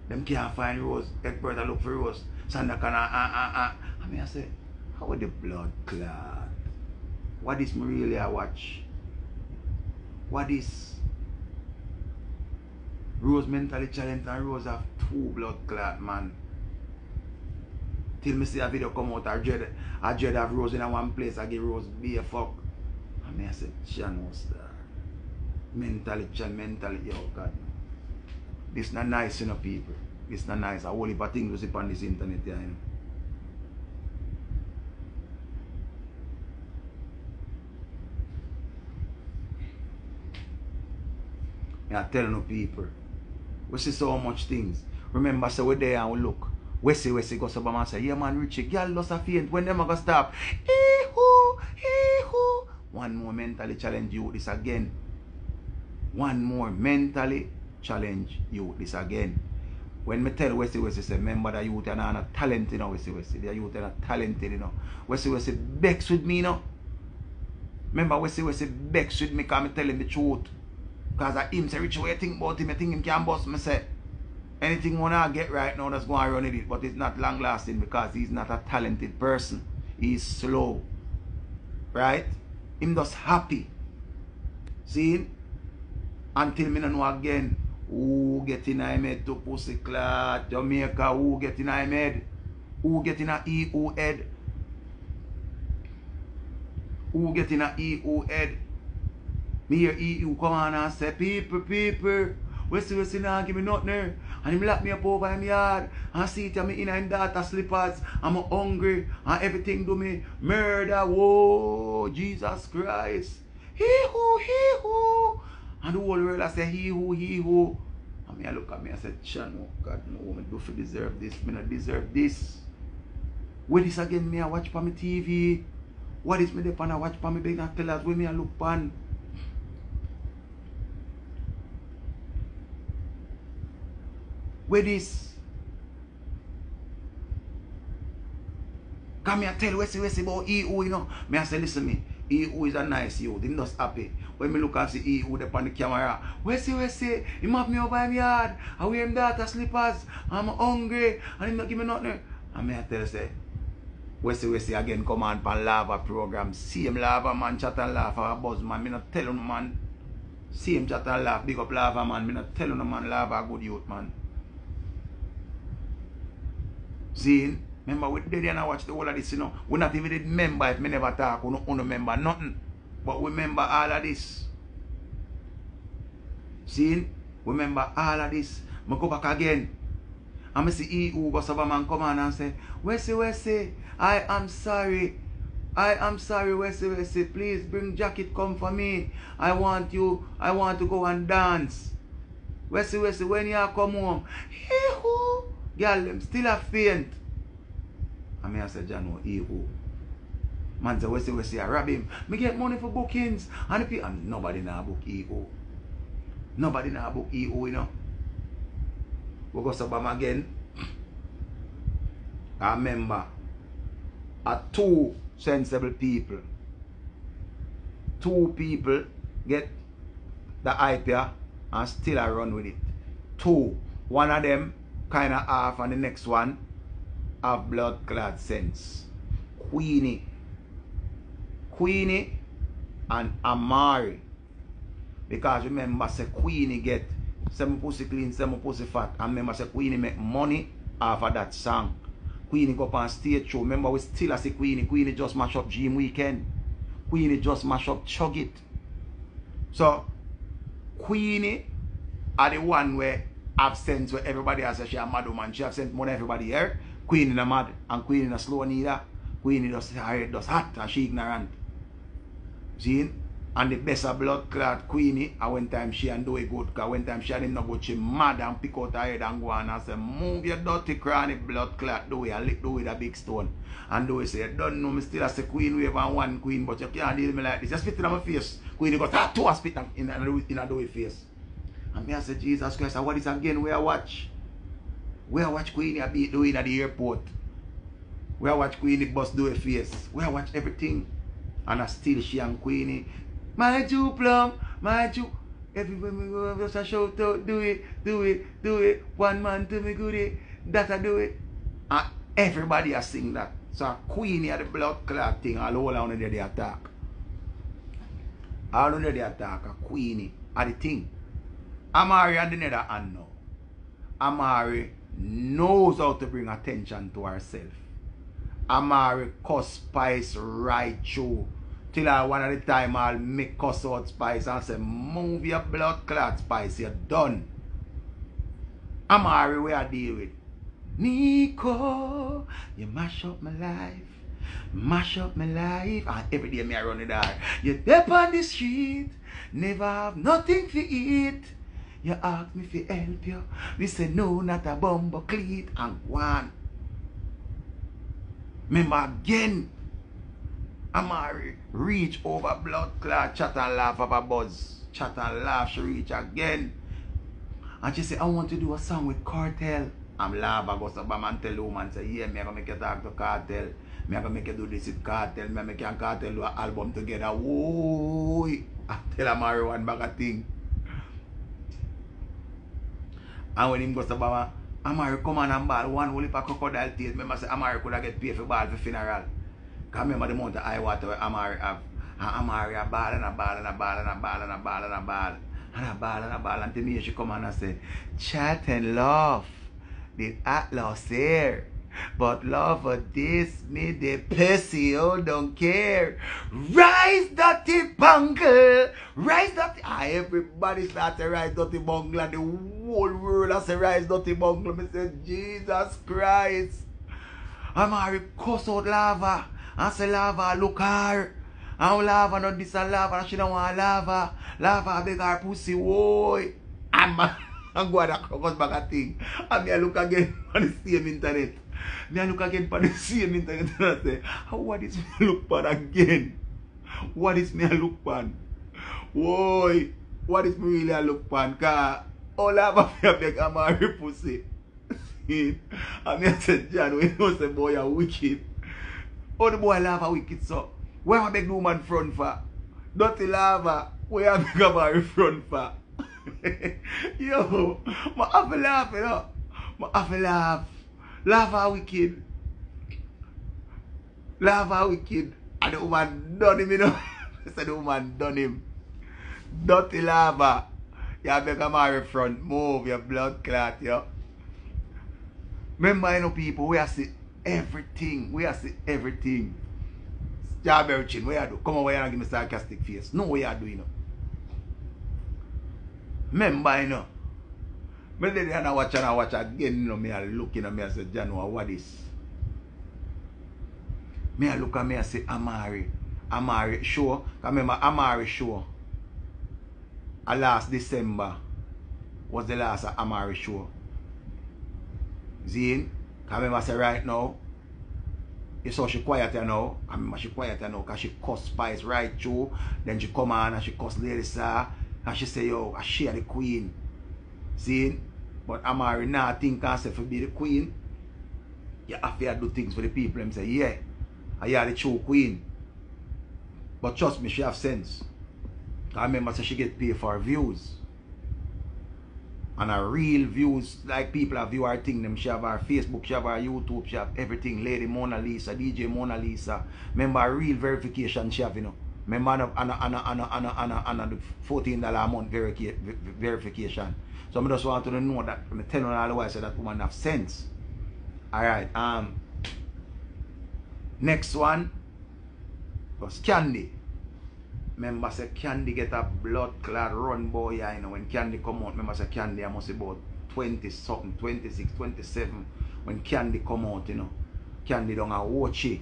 them can't find Rose. Egbert I look for Rose. Sandokhan, I mean, I say, how are the blood clot? What is me really I watch? What is? Rose mentally challenged and Rose have 2 blood clot, man. Till me see a video come out, I dread have Rose in one place, I give Rose be a fuck. I mean, I say, Channel Star. Mentally challenged, mentally, yo, God. This not nice, you know, people. This not nice. A whole heap of things to see on this internet, yeah, you know. I tell no people. We see so much things. Remember, so we're there and we look. Wessie goes up and say, yeah, man, Richie, girl lost a faint. When them are going to stop? Hee-hoo, hee-hoo. One more mentally challenge you with this again. One more mentally challenge you this again. When me tell Wessie say, remember that youth and are talented, you know, Wessie. The youth are talented, you know. Wessie becks with me, you know. Remember, Wessie becks with me because I tell him the truth. Because I him say, Richie, what you think about him? I think him can bust me, say. Anything when I get right now that's going to run it, but it's not long lasting because he's not a talented person. He's slow. Right? Him just happy. See? Until me don't know again. Who get in a head to pussy clot, Jamaica, who get in a head? Who get in a E, who head? who get in a EO head. Me hear EO come on and say, people, Wessie nah give me nothing there. And him lock me up over him yard. And see it me in him daughter slippers. I'm hungry. And everything do me murder. Whoa, Jesus Christ. He who. And the whole world I say, he who. And me I look at me and say, Chan, oh God, no, I do for deserve this. Me not deserve this. When this again, me I watch on my TV. What is me the pan I watch on my big and tell us when me I look pan. Where this? Come here, tell Wessie about E.O., you know. Me I say, listen me, E.O. is a nice E.O. They're not happy. When me look and see E.O. up on the camera, Wessie, him have me over in my yard. I wear him daughter slippers. I'm hungry. And him not give me nothing. And me I tell you, say, Wessie again come on pan Lava program. See him Lava man, Chat and Laugh, or a buzz man. Me not tell you no man. See him Chat and Laugh, big up Lava man. Me not tell you no man, Lava good youth man. See, remember we did and I watch the whole of this, you know. We not even did member if me never talk, we don't remember nothing. But we remember all of this. See, we remember all of this. I go back again. And I see E.U. go serve a man come on and say, Wessie, I am sorry. I am sorry, Wessie, please bring jacket come for me. I want to go and dance. Wessie, when you come home, hee-hoo. Girl, them still a faint. And me I say, Jano, E.O. Man say, Wessie, I rob him. Me get money for bookings. And the people, and nobody now book E.O. Nobody now book E.O., you know. We go sub him again. I remember, are two sensible people. Two people get the hype here and still I run with it. Two. One of them kind of half and the next one have blood clot sense. Queenie and Amari, because remember say Queenie get some pussy clean, some pussy fat, and remember say Queenie make money after that song. Queenie go up on stage show. Remember we still say Queenie just mash up Dream Weekend. Queenie just mash up Chug It. So Queenie are the one where have sense where everybody has said she a mad woman. She have sense more than everybody here. Queen in a mad and Queen in a slow neither. Queen in her head does hot and she ignorant. See? And the best of blood clot Queenie, and one time she and do it good, because one time she and him not good, she mad and pick out her head and go on and say, move your dirty chronic blood clot do it and lick do it with a big stone. And do it say, don't know me still as a queen wave and one queen, but you can't deal with me like this. Just spit in my face. Queenie goes, ah, two spit in a do it face. And me I said, Jesus Christ, and what is again where I watch? Where I watch Queenie be doing at the airport. Where I watch Queenie bus do a face. Where I watch everything. And I still she and Queenie. My Jew plum, my Jew. Everywhere we go, just a shout out, do it. One man to me goodie, that I do it. And everybody has sing that. So Queenie had the blood clot thing all around the attack. All under the attack, Queenie had the thing. Amari and the nether and now. Amari knows how to bring attention to herself. Amari cuss Spice right through. Till I one at a time I'll make cuss out Spice and say, move your blood clot Spice, you're done. Amari where I deal with. Nico, you mash up my life. Mash up my life. And every day me I run it out. You're deep on the street. Never have nothing to eat. You ask me if I help you. We say no, not a bumbo cleat and one. Remember again, Amari reach over blood clot, Chat and Laugh of a buzz. Chat and Laugh, she reach again. And she say, I want to do a song with Cartel. I'm Lava goes up and tell the woman, say, yeah, me gonna make you talk to Cartel. Me gonna make you do this with Cartel. Me make you and Cartel do an album together. Whoa, I tell Amari one back a thing. And when him goes to Baba, Amari come on and ball one whole heap of crocodile tears. Remember say Amari could have get paid for ball for funeral. Because remember the amount of high water where Amari have. And Amari a ball and a ball and a ball and a ball and a ball and a ball. And a ball and a ball. And to me she come on and say, Chat and Laugh. The Atlas here. But Lava diss me, the pussy, oh, don't care. Rise, dirty bungle. Rise, dirty. Ah, everybody start to rise, dirty bungle. And the whole world has to rise, dirty bungle. I said, Jesus Christ. Amari cuss out Lava. I say, Lava, look her. I don't Lava, not this and Lava. And she don't want Lava. Lava, beg her pussy, boy. I'm going to cross back a thing. And I look again on the same internet. I look again for the same internet and I say, what is me look for again? What is me look for? Why? What is me really look for? Because all Lava fear beg Amari pussy. See? And I said, John, when you say boy are wicked. All the boy Lava wicked, so where I beg the woman front for? Dirty Lava, where I beg Amari front for? Yo, I have to laugh, you know. I have to laugh. Lava wicked. Lava wicked. And the woman done him, you know. I said the woman done him. Dirty Lava. You have to marry front. Move your blood clot, yo. Yeah. Remember, you know, people, we have to see everything. We have to see everything. Strawberry chin, what you do? Come over here and give me sarcastic face. No, what you do, you know. Remember, you know. I didn't watch and I watch again, you know, me looking at me and say, Janua, what is? Me look at me and say, Amari. Amari show. I remember Amari show. Last December was the last Amari show. Zine, I remember say right now, you saw she quieter now. I remember she quieter now because she cussed Spice right through. Then she come on and she cussed Lady Sir. And she say, yo, I share the queen. See? But Amari now think I say for be the queen. You have to do things for the people. And say, yeah, I are the true queen. But trust me, she have sense. I remember so she get paid for her views. And her real views, like people have view her thing, them. She have her Facebook, she have her YouTube, she have everything. Lady Mona Lisa, DJ Mona Lisa. Remember her real verification she have, you know. Remember the $14 a month verification. So I just want to know that from the $10 I said that woman have sense. Alright, next one was Candy. Remember say Candy get a blood clot run boy, yeah, you know. When Candy come out, remember say Candy I must be about 20 something, 26, 27. When Candy come out, you know, Candy don't watch it.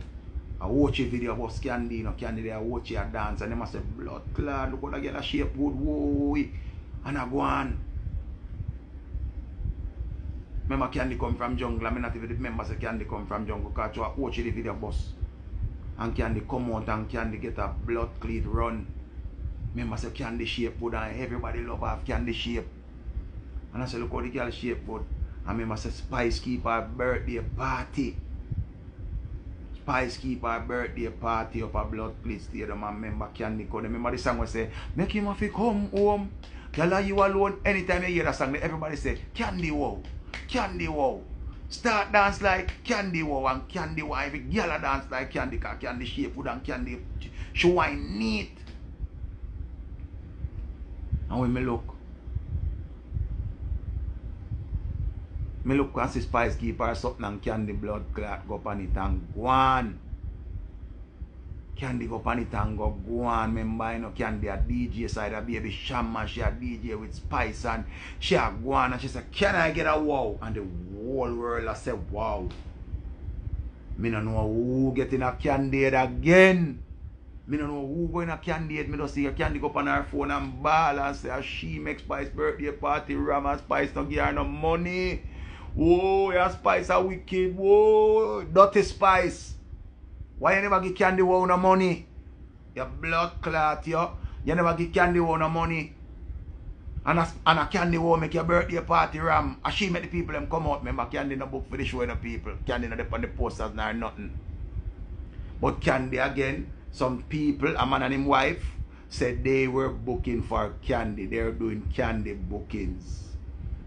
I watch a video about Scandy, you know, Candy there watch her dance and they must say blood clot, look how the girl shape good, whoa, and I go on. Remember Candy come from jungle, I mean not even remember say Candy come from jungle because I watch the video boss. And Candy come out and Candy get a blood clot run. Remember say Candy shape good and everybody love have Candy shape. And I say look how the girl shape good. And remember say Spice keep her birthday party. Spice keep her birthday party up a blood place theater, man. Remember Candy come. Remember the song we say, make him have to come home. Tell you alone. Anytime you hear that song, everybody say, Candy wow. Candy wow. Start dance like Candy wow. And Candy wow. Every girl dance like Candy. Because Candy shape good and Candy she wine neat. And when me look and see Spice keep her something and Candy blood clot go up on it and go on. Candy go up on it and go on. Remember, you know, Candy a DJ side a baby shaman. She a DJ with Spice and she a go on and she said, can I get a wow? And the whole world a say wow. Me don't know who getting a candidate again. Me don't know who going a candidate. Me don't see a Candy go up on her phone and ball and say she make Spice birthday party. Rama Spice don't give her no money. Whoa, your Spice are wicked. Whoa, dirty Spice. Why you never give Candy wow no money? Your blood clot, yo. You never give Candy wow no money. And a Candy wow make your birthday party ram. And she make the people them come out. Remember, Candy no book for the show, no people. Candy no depend on the posters, nor nothing. But Candy again, some people, a man and his wife, said they were booking for Candy. They were doing Candy bookings.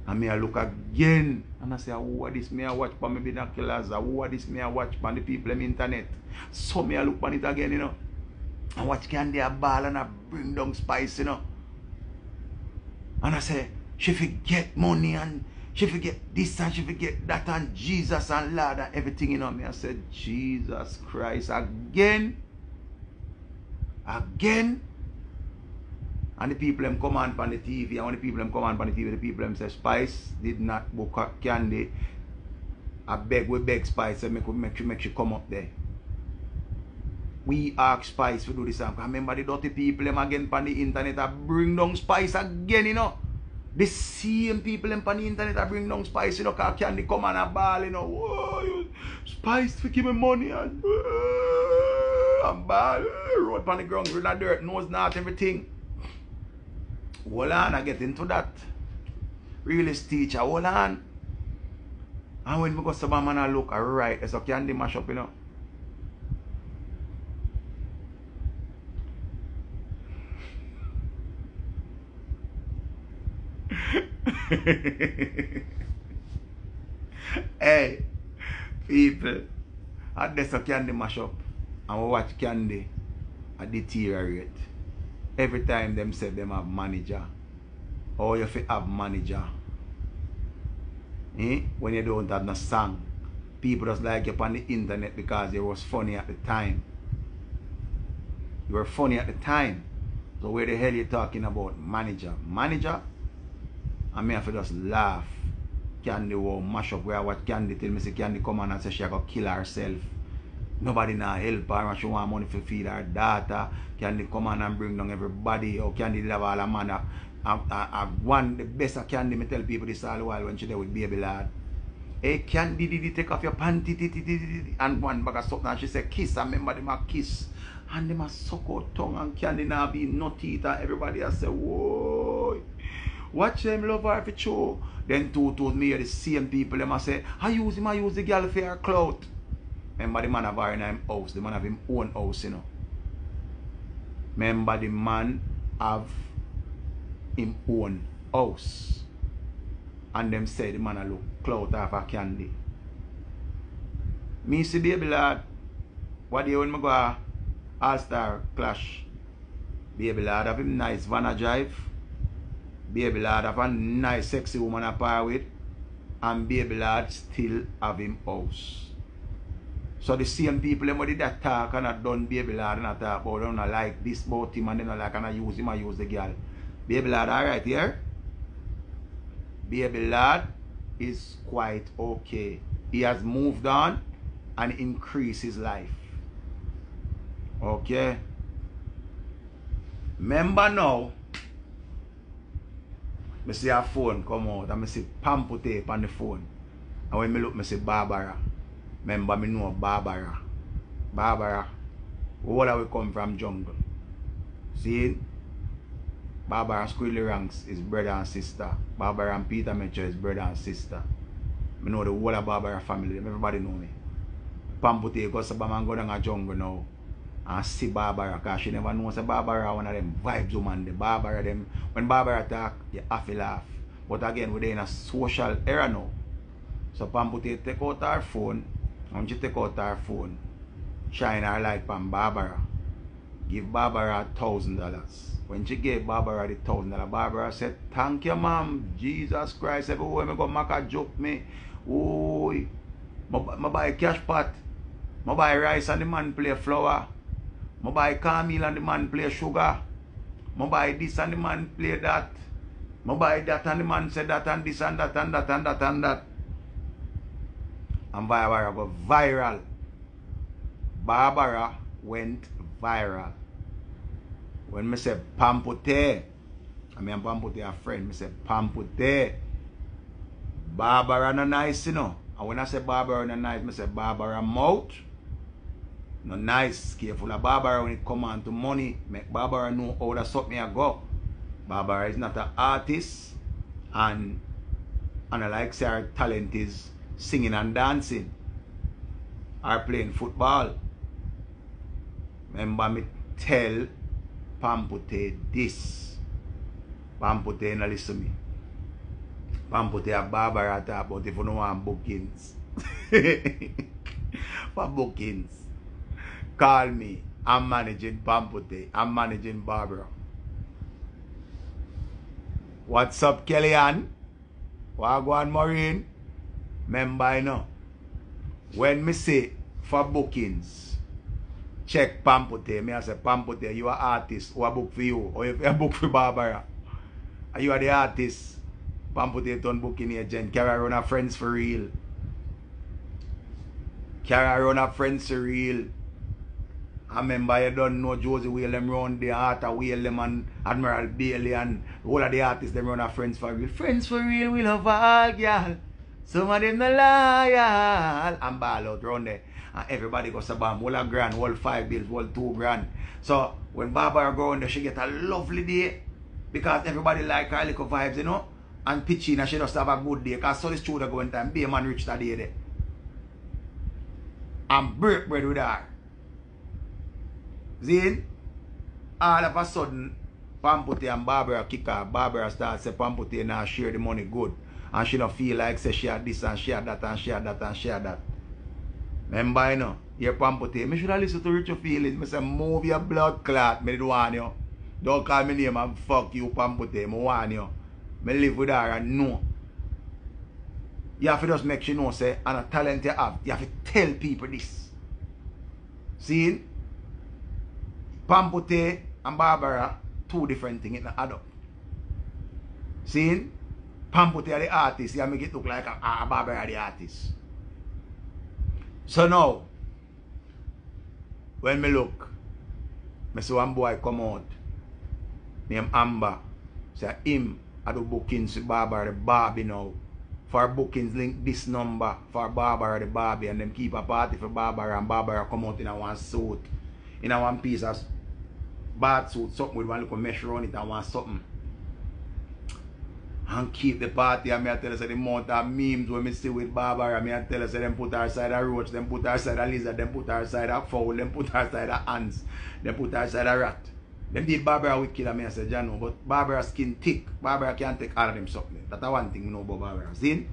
And me I look again and I say, what is me I watch for me binoculars? What is me I watch for the people on the internet? So me I look on it again, you know. I watch Candy a ball and I bring down Spice, you know. And I say, she forget money and She forget this and she forget that and Jesus and Lord and everything, you know. Me, I said, Jesus Christ, again. And the people them come on the TV, and when the people them come on the TV, the people them say, Spice did not book a candy. We beg Spice and make she come up there. We ask Spice to do this. I remember the dirty people them again on the internet and bring down Spice again, you know. The same people them on the internet that bring down Spice, you know, because candy come on a ball, you know. Whoa, Spice to give me money and ball, road on the ground, real dirt, nose not everything. Hold on, I get into that. Realist teacher, hold on. And when we go to man and look, alright, it's a candy mash up, you know. Hey, people, and there's a candy mash up, and we watch candy deteriorate. Every time them say them have manager, or you have manager. When you don't have no song, people just like you on the internet because you was funny at the time. You were funny at the time. So where the hell you talking about manager? Manager? I mean, I just laugh. Candy will mash up where what Candy tell me, say Candy come on and say she gonna kill herself. Nobody now help her and she want money to feed her daughter. Candy come on and bring down everybody. Or Candy have all a man. I want the best of Candy. Me tell people this all the while when she there with baby lad. Hey, Candy did you take off your panty and one bag of something and she said kiss. I remember them a kiss. And them a suck out tongue and Candy now be no teeth and everybody I say whoa. Watch them love her for sure. Then two told me the same people them I say I use the girl for her clout. Remember the man have her in him house. The man have him own house, you know. Remember the man have him own house. And them say the man a look clout off a Candy. Me see baby lad. What day when I go All-Star Clash? Baby lad have him nice van a drive. Baby lad have a nice sexy woman a par with. And baby lad still have him house. So the same people them did that talk and I done baby lad and I talk about them, I like this about him and then I like and I use him, I use the girl. Baby lad alright here. Baby lad is quite okay. He has moved on and increased his life. Okay. Remember now, I see her phone come out and I see pampu tape on the phone. And when I look, I see Barbara. Remember, I know Barbara. Barbara, where we come from jungle. See, Barbara Squilly Ranks is brother and sister. Barbara and Peter Mitchell is brother and sister. I know the whole of Barbara family. Everybody know me. Pampu tape goes to Bama go down a jungle now. And see Barbara, because she never knows a Barbara, one of them vibes woman. The Barbara, them, when Barbara talk, you have to laugh. But again, we're in a social era now. So Pambute take out her phone, and she take out her phone, shine her light on Barbara, give Barbara $1,000. When she gave Barbara the $1,000, Barbara said, "Thank you, ma'am. Jesus Christ, everywhere I go, make a joke me. Oh, I buy cash pot, I buy rice, and the man play flour. I buy caramel and the man play sugar. I buy this and the man play that. I buy that and the man say that and this and that and that and that and that." And Barbara go viral. Barbara went viral. When I said Pampute, I mean Pampute a friend, I said Pampute, Barbara no nice, you know. And when I say Barbara no nice, I said Barbara mouth. No nice, careful of Barbara when it comes on to money. Make Barbara know how to suck me a go. Barbara is not an artist, and I like say her talent is singing and dancing, or playing football. Remember me tell Pampute this. Pampute no listen to me. Pampute a Barbara talk about if you don't want bookings. For bookings, call me. I'm managing Pampute. I'm managing Barbara. What's up, Kellyanne? Wagwan Marine, remember you know, when me say for bookings, check Pampote. Me I say Pampote, you are artist who a book for you, or if you book for Barbara, and you are the artist, Pampote don't booking agent, carry around her friends for real. Carry around her friends for real. I remember you don't know Josie Whelan round the Arthur Whelan and Admiral Bailey and all of the artists them round our friends for real. Friends for real, we love all y'all. Some of them no loyal. And ball out round there. And everybody goes to bomb. All a grand, all $5 bills, all $2 grand. So when Barbara go round there, she get a lovely day. Because everybody like her little vibes, you know. And pitching and she just have a good day. Because so this children going time. Be a man rich that day there. And break bread with her. Then, all of a sudden, Pampote and Barbara kick her. Barbara starts say Pampote now share the money good. And she don't feel like say she had this and she had that and she had that and she had that. Remember you know, here Pampote, me should have listened to Richie Feelings. I say, move your blood clot. Me did warn you. Don't call me name and fuck you Pampote. I warn you. I live with her and no. You have to just make she know say, and a talent you have. You have to tell people this. See? Pampote and Barbara, two different things, it not add up. See? Pampote are the artist, you make it look like a Barbara are the artist. So now, when me look, I see one boy come out, named Amber, say him at the bookings with Barbara the Barbie now. For bookings, link this number for Barbara the Barbie, and them keep a party for Barbara, and Barbara come out in a one suit. In a one piece of bath suit, something with one little mesh around it and one something. And keep the party, and I tell us the amount of memes when I see with Barbara, and I tell us them put her side a roach, them put her side a lizard, them put her side a fowl, them put her side a ants, them put her side a rat. Them did Barbara wicked, and I said, you know, but Barbara's skin thick. Barbara can't take all of them something. That's the one thing I know about Barbara. See?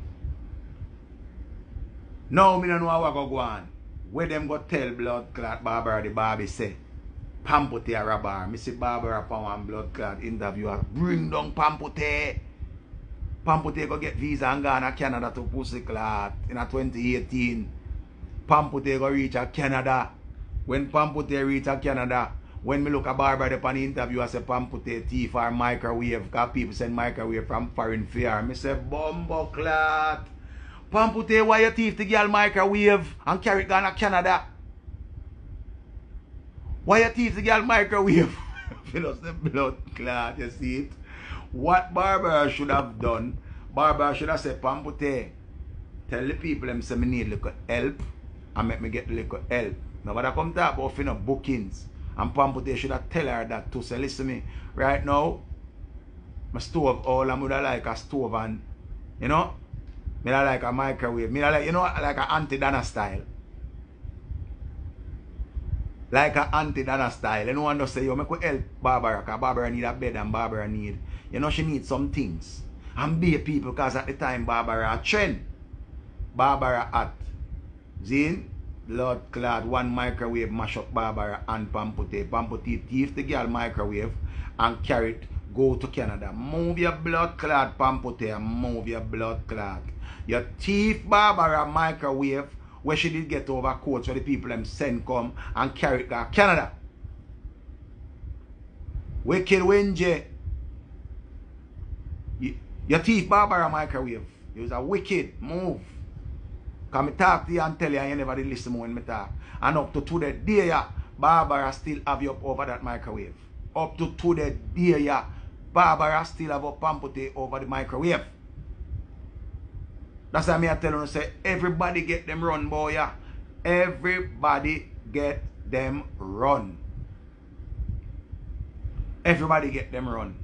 Now I don't know how I go on. Where them go tell blood clot Barbara the Barbie say Pampote a robber. Me see Barbara upon one blood clot interviewer bring down Pampote. Pampote go get visa and go to Canada to pussy clot in a 2018. Pampote go reach a Canada. When Pampote reach a Canada, when me look at Barbara upon the interview, I say Pampote thief or microwave, cause people send microwave from foreign fair. Me say bumbo clot. Pampote, why you thief the girl microwave and carry it to Canada? Why you thief the girl microwave? Fill us the blood clot, you see it? What Barbara should have done, Barbara should have said, Pampote, tell the people them say me need a little help and make me get a little help. Now when I come talk about you know, bookings, and Pampote should have tell her that to say, listen me, right now, my stove all I would have like a stove and, you know, me not like a microwave. Me not like, you know, like a Auntie Dana style. Like a Auntie Dana style. You know, one just say, yo, me could help Barbara, because Barbara need a bed and Barbara need, you know, she needs some things. And be people, because at the time, Barbara a trend. Barbara at, Zane, Lord Clad, one microwave mash up Barbara and Pampote. Pampote thief the girl microwave and carry it, go to Canada. Move your blood clot, Pampote, move your blood clot. Your thief Barbara microwave where she did get over coats where the people them send come and carry it to Canada. Wicked Winje. Your thief Barbara microwave. It was a wicked move. Cause me talk to you and tell you and you never did listen when me talk. And up to today, dear, Barbara still have you up over that microwave. Up to today, dear, Barbara still have a Pampote over the microwave. That's why I tell you, say, everybody get them run, boy. Yeah. Everybody get them run. Everybody get them run.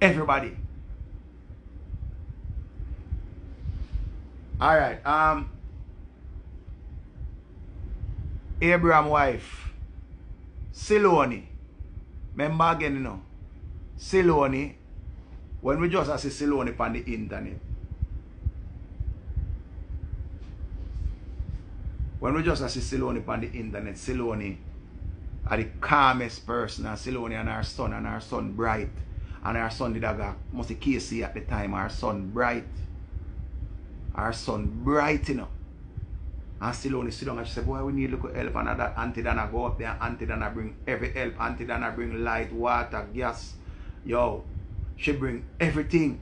Everybody. Alright. Abraham wife. Siloni. Remember again, you know. Siloni. When we just see Siloni on the internet. When we just see Siloni on the internet, Siloni are the calmest person. And Siloni and her son Bright and her son did a must be Casey at the time, her son bright, you know. And still only sit down and she said, boy, we need local help. And that Auntie Dana go up there, Auntie Dana bring every help. Auntie Dana bring light, water, gas. Yo, she bring everything.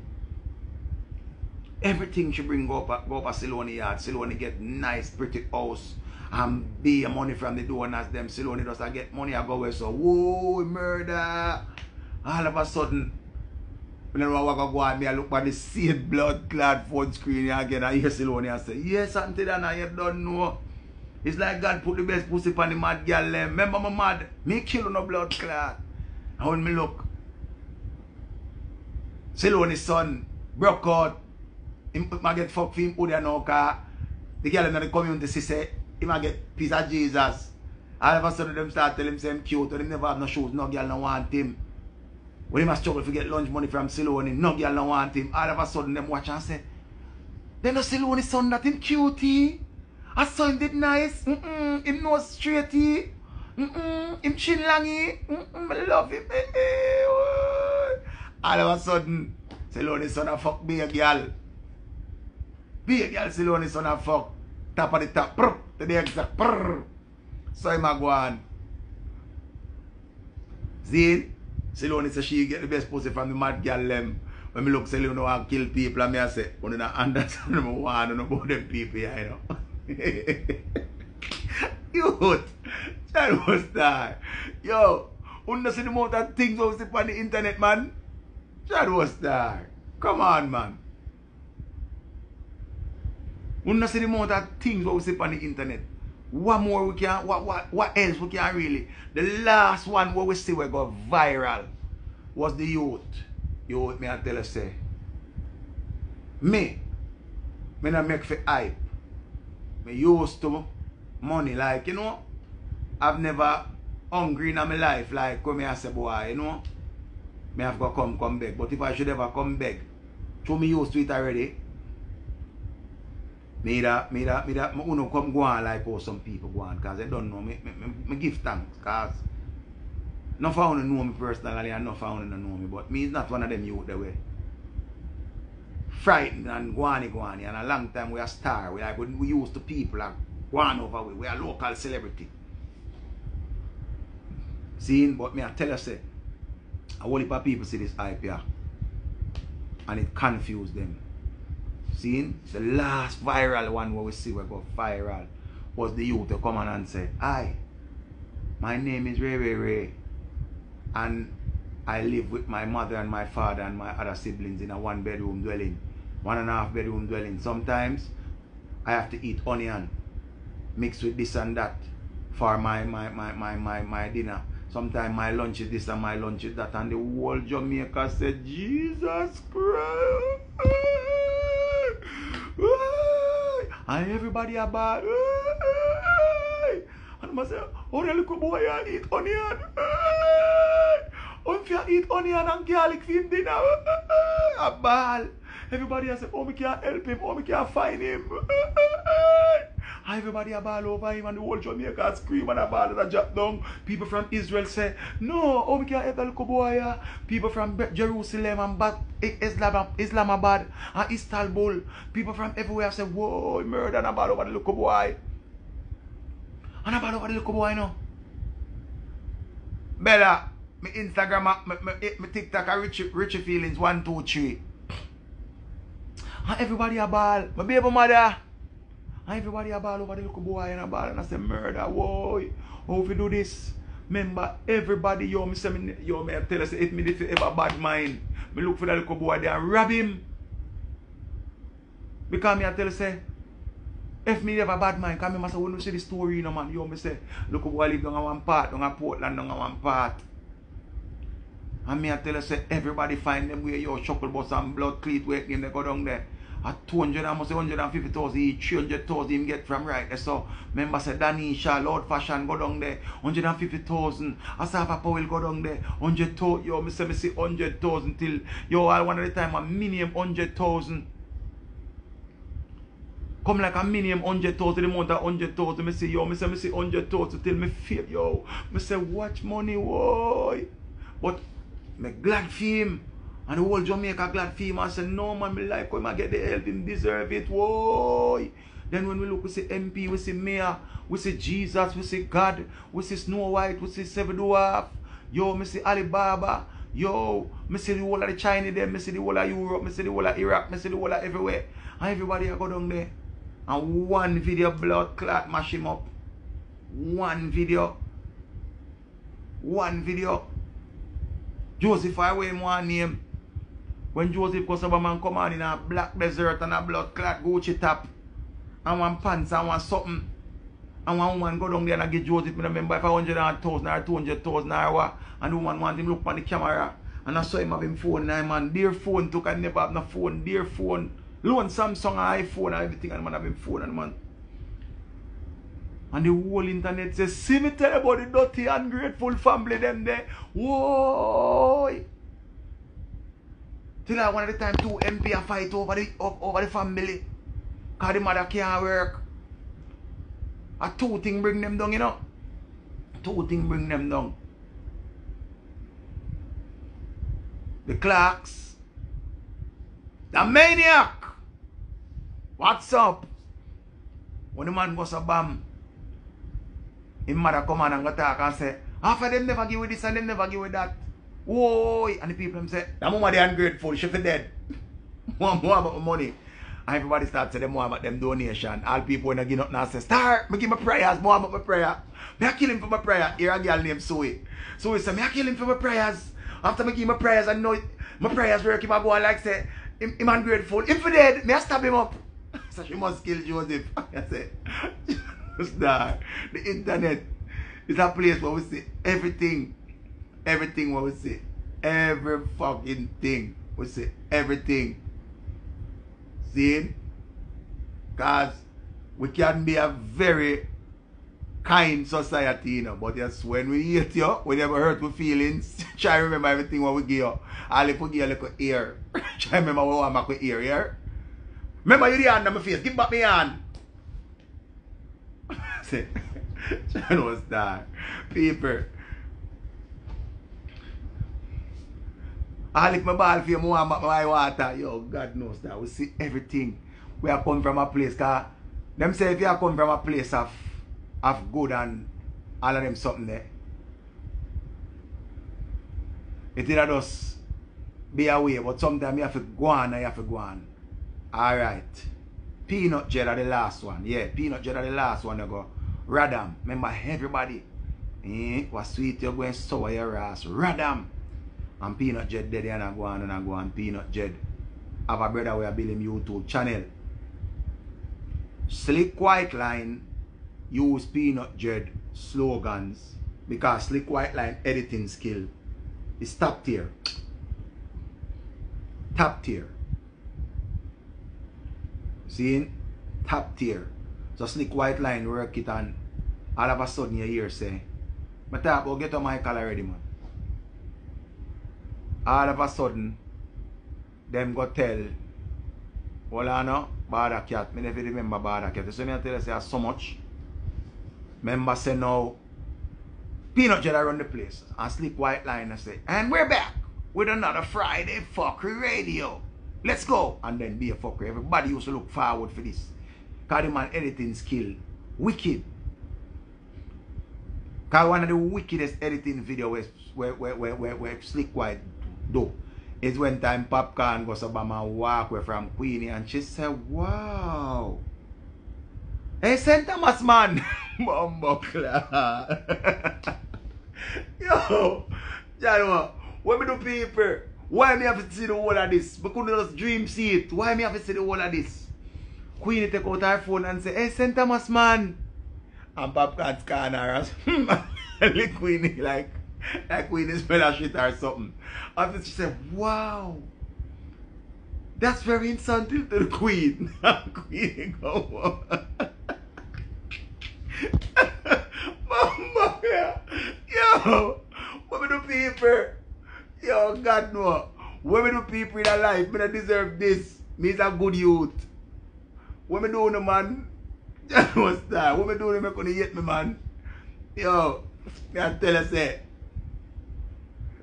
Everything she bring go up at Siloni yard. Siloni get nice, pretty house. And be money from the donors them. Siloni does I get money, I go away. So, whoa, murder. All of a sudden, when I go at me, I look at the same blood clad phone screen again. I hear Siloni and say, yes, Auntie Dana, you don't know. It's like God put the best pussy on the mad girl. Remember my mad? Me kill no blood clad. And when me look, Siloni's son broke out. He might get fucked for him, who they know, because the girl in the community, she said, he might get piece of Jesus. All of a sudden, them start telling him, say, I'm cute, and he never have no shoes, no girl don't want him. When he must struggle to get lunch money from Siloni, no girl don't want him. All of a sudden, them watch and say, they know Siloni's son that him cutie. Her son did nice, him nose straighty, him chin langy, I love him. All of a sudden, Siloni's son a fuck me a girl. Be a girl still on his son and fuck. Top of the top. Prr, to the exact. Prr. So I'm a go on. See? Siloni says she get the best pussy from the mad girl them. When me look Siloni know how to kill people and me I say, when you don't understand me, I don't know about them people here, you know. Youth. Childhood star. Yo, you don't see the amount of things you see on the internet, man. Childhood star. Come on, man. We don't see the amount of things what we see on the internet. What more we can, what else we can really. The last one what we see we got viral was the youth. Youth, me I tell you say. Me not make for hype. Me used to money like, you know, I've never hungry in my life like when I say boy, you know. Me have got come back. But if I should ever come back, so me used to it already. Me uno come go on like how some people go on, because they don't know me. Me give thanks, because not found to know me personally and not found to know me, but me is not one of them youth that way. Frightened and go on, and a long time we are star, we like we used to people like go on over we are local celebrity. Seeing, but me I tell you say, a whole heap of people see this hype here, and it confused them. Seen the last viral one where we see we go viral was the youth to come on and say, hi, my name is Ray and I live with my mother and my father and my other siblings in a one and a half bedroom dwelling. Sometimes I have to eat onion mixed with this and that for my dinner. Sometimes my lunch is this and my lunch is that, and the whole Jamaica said, Jesus Christ. And everybody about and must say, oh, the little boy eat onion. Oh, if you eat onion and garlic for him dinner, a ball. Everybody say, oh, me can't help him, oh, me can't find him. Everybody a ball over him, and the whole Jamaica scream and a ball that drop down. People from Israel say, no, oh, we can't help the little boy. People from Jerusalem and Islamabad and Istanbul, people from everywhere say, whoa, murder and a ball over the little boy. And a ball over the little boy, no. Bella, my Instagram, my TikTok, Richie feelings, 1, 2, 3. And everybody a ball, my baby mother. And everybody a ball over the little boy and a ball, and I say, murder, whoa, how if you do this? Remember, everybody, yo, me say, yo, me tell us, if me did ever bad mind, me look for that little boy there and rob him. Because me I tell you, say, if me ever bad mind, because me must say, when you see the story, you know, man, yo, me say, little boy live down on one part, down on Portland, down on one part. And me I tell you, say, everybody find them where your shuckle bus and blood cleat wake him, they go down there. At 200, I must say 150,000 each, 300,000 him get from right there. So, remember, say Danisha, Lord Fashion go down there, 150,000. Asafa Powell go down there, 100,000. Yo, me say, 100,000 till, yo, all one at a time, a minimum 100,000. Come like a minimum 100,000, the amount of 100,000. Me say, yo, me say 100,000 till me feel, yo. Me say, watch money, why? But I'm glad for him. And the whole Jamaica glad for him. I said, no man, my life, come and get the help. Him deserve it. Whoa. Then when we look, we see MP, we see Mayor, we see Jesus, we see God, we see Snow White, we see Seven Dwarf. Yo, we see Alibaba. Yo, I see the whole of the China there, I see the whole of Europe, I see the whole of Iraq, I see the whole of everywhere. And everybody I go down there. And one video blood clot mash him up. One video. One video. Joseph, I wear him one name. When Joseph Kosobaman come on in a black desert and a blood clot Gucci top. And one pants and one something. And one woman go down there and give Joseph, I remember, 500,000 or 200,000 or what. And the woman want him look on the camera. And I saw him have him phone. And man, dear phone took, I never have no phone. Dear phone. Loan Samsung and iPhone and everything. And the man have him phone. And man. And the whole internet says, see me tell about the dirty and grateful family them there. Whoa. Till I one of the time two MP a fight over the family. Because the mother can't work. A two thing bring them down, you know. Two thing bring them down. The clerks. The maniac. What's up? When the man goes a bomb, his mother come on and go talk and say, half of them never give you this and them never give you that. Whoa. And the people them say, that mama they ungrateful, she for dead. One more about money. And everybody starts to say, more about them donation. All people when I give up now say, Star, I give my prayers, more about my prayer. I kill him for my prayer. Here a girl named Zoe. Zoe said, I kill him for my prayers. After I give my prayers, I know it. My prayers work. Him I go and like say, him ungrateful. Him for dead, I stab him up. So she must kill Joseph. I said, Star, the internet is a place where we see everything. Everything what we see. Every fucking thing. We see everything. Because we can be a very kind society, you know, but yes, when we hate you, we never hurt with feelings. Try to remember everything what we give you. I'll give you a little ear. Try to remember what I'm going to ear, yeah? Remember you the hand on my face. Give back my hand. See? Trying to start. People. I lick my ball for you, I want my water. Yo, God knows that. We see everything. We have come from a place. Because them say if you have come from a place of good and all of them something there, it either just be away. But sometimes you have to go on and you have to go on. Alright. Peanut Jet are the last one. Yeah, Peanut Jet are the last one to go. Radam. Remember everybody. What sweet you're going sour your ass. Radam. And Peanut Jed dead and I go on and I go on. Peanut Jed have a brother where I build him YouTube channel. Slick White Line use Peanut Jed slogans because Slick White Line editing skill is top tier. Top tier. See? Top tier. So Slick White Line work it and all of a sudden you hear say, but tap, I'll get on my call already, man. All of a sudden, them go tell, well, I know, Bada Cat. I never remember Bada Cat. So I tell you, say, so much. Remember, say, now, Peanut Jelly run the place. And Slick White Line, I say, and we're back with another Friday Fuckery Radio. Let's go. And then be a fuckery. Everybody used to look forward for this. Because the man editing skill, wicked. Because one of the wickedest editing videos where Slick White do is when time Popcorn goes up and walk away from Queenie and she said, wow, hey St. Thomas man. Mumbo Clark. Yo, Janua, when me do people, why me have to see the whole of this? Me couldn't just dream see it. Why me have to see the whole of this? Queenie take out her phone and say, hey St. Thomas man, and Popcorn's corner and Queenie like Queenie's better shit or something. After she said, wow, that's very insulting to the Queen. Queenie go, Mama, yo, women do people, yo, God no, women do people in a life, men deserve this, me's a good youth. Women do no man, that was that, women do no make on the hate me man, yo, I tell us that.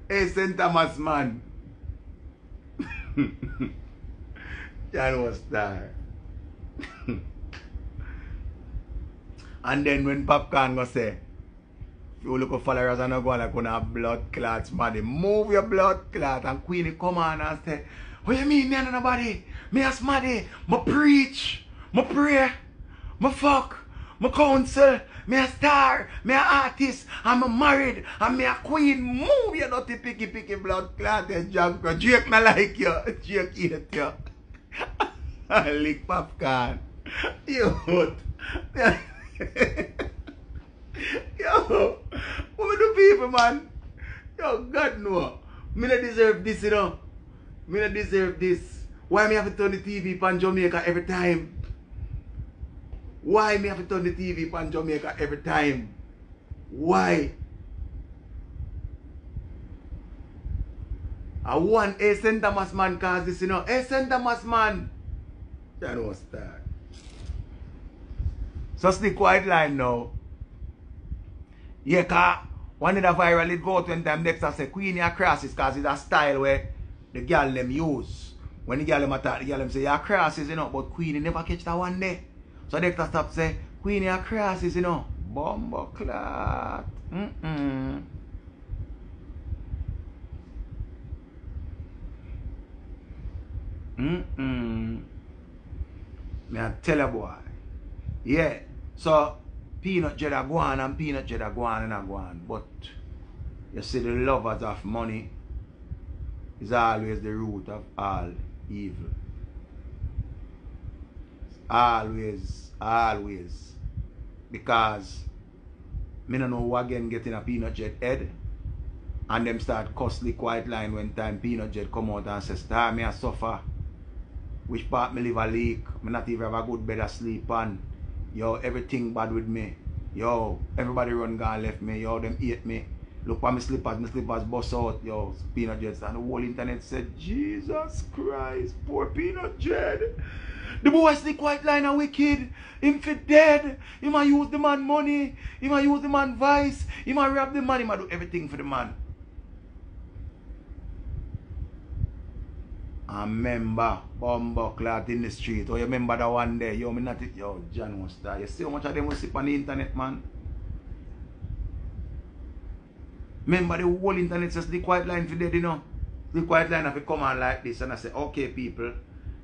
a St. Thomas man. That was star. And then when Popcorn go say, you look at followers and go like on a blood clot, money. Move your blood clot. And Queenie come on and say, what you mean, man, nobody? Me as money, me preach, me pray, me fuck, me counsel, me a star, me a artist, I'm a married, and me a queen. Move your dirty picky blood clot, junk. Jake me like you, Jake eat you. Lick Popcorn. You hoot. Yo, what do people, man? Yo, God no. Me not deserve this, you know. Me not deserve this. Why me have to turn the TV pan Jamaica every time? Why me have to turn the TV pan Jamaica every time? Why? I want a St. Thomas man cause this, you know. A St. Thomas man. That was that. So stick quiet line now. Yeah, cause one of the viral it go out one time, next I say Queenie a crosses cause it's a style where the girl them use. When the girl them attack, the girl them say you a crosses, you know, but Queenie never catch that one day. So next I stop say, Queenie a crosses, you know. Bumbo clot. Me a tell a boy. Yeah. So Peanut Jeddah go on and Peanut Jeddah go on and go on. But you see, the lovers of money is always the root of all evil. Always. Because me don't know again getting a Peanut Jet head. And them start costly quiet line when time Peanut Jet come out and says, star me a suffer. Which part me live a leak. Me not even have a good bed to sleep on. Yo, everything bad with me. Yo, everybody run gone left me. Yo, them hate me. Look for my slippers bust out. Yo, Peanut Jed. And the whole internet said, Jesus Christ, poor Peanut Jed. The boy slick white line and wicked. Him fit dead. Him a use the man money. Him a use the man vice. Him a rob the man. Him a do everything for the man. I remember Bumbleclad in the street. Oh, you remember that one day? Yo, me not it. Yo, John was there. You see how much of them will sip on the internet, man? Remember the whole internet says the quiet line for dead, you know? The quiet line have to come on like this and I say, okay, people,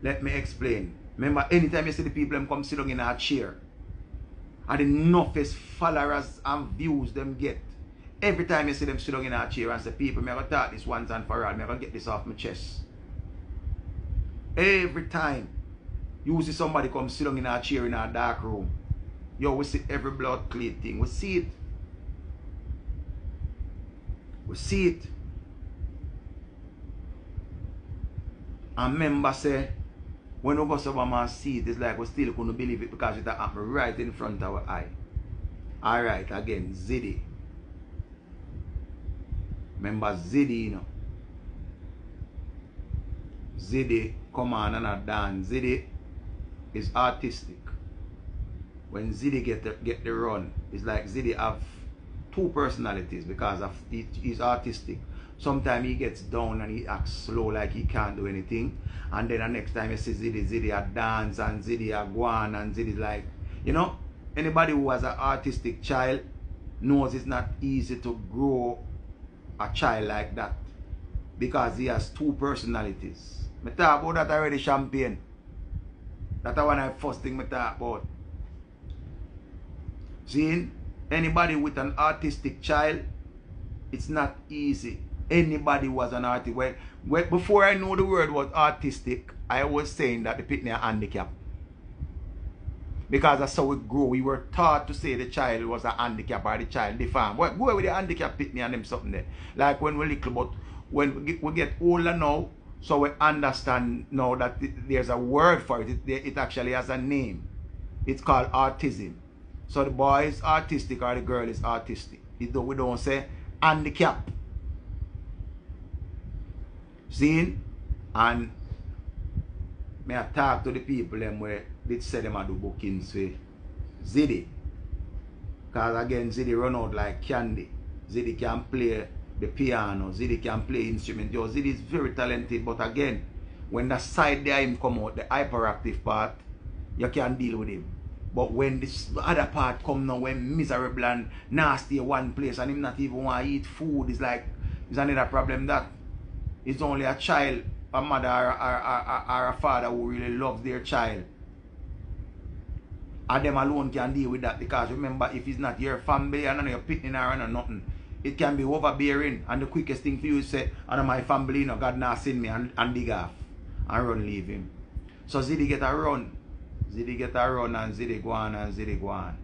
let me explain. Remember, anytime you see the people them come sit down in a chair, and enough is followers and views them get. Every time you see them sit down in a chair and say, people, me have to talk this once and for all. Me have to get this off my chest. Every time you see somebody come sit down in a chair in a dark room, yo, we see every blood clear thing. We see it. We see it. And remember, say, when we go somewhere and see it, it's like we still couldn't believe it because it happened right in front of our eye. Alright, again, Ziddy. Remember Ziddy, you know. Ziddy come on and a dance. Ziddy is artistic. When Ziddy get the run, it's like Ziddy have two personalities because of he's artistic. Sometimes he gets down and he acts slow like he can't do anything. And then the next time you see Ziddy a dance and Ziddy a guan and Ziddy like, you know, anybody who has an artistic child knows it's not easy to grow a child like that because he has two personalities. I talk about that already, champagne. That's the one I first thing I talk about. See, anybody with an artistic child, it's not easy. Anybody was an artist. Well, before I know the word was artistic, I was saying that the Pitney are handicapped. Because that's how we grow. We were taught to say the child was a handicap or the child deformed. Well, go with the handicap Pitney and them something there. Like when we little, but when we get older now, so we understand now that there's a word for it. It actually has a name. It's called autism. So the boy is artistic or the girl is artistic. We don't say handicap. See? And I talk to the people them where they say them I do bookings with Ziddy. Because again, Ziddy run out like candy. Ziddy can play the piano. Ziddy can play instrument. Yo, Ziddy is very talented, but again, when the side there him come out, the hyperactive part, you can deal with him. But when this other part come now, when miserable and nasty one place and him not even want to eat food, it's like, it's another problem that it's only a child, a mother or a father who really loves their child. And them alone can deal with that, because remember, if it's not your family and you're picking around or nothing, it can be overbearing, and the quickest thing for you is say, and my family, you know, God not send me, and dig off and run leave him. So Ziddy get a run. Ziddy get a run and Ziddy go on and Ziddy go on.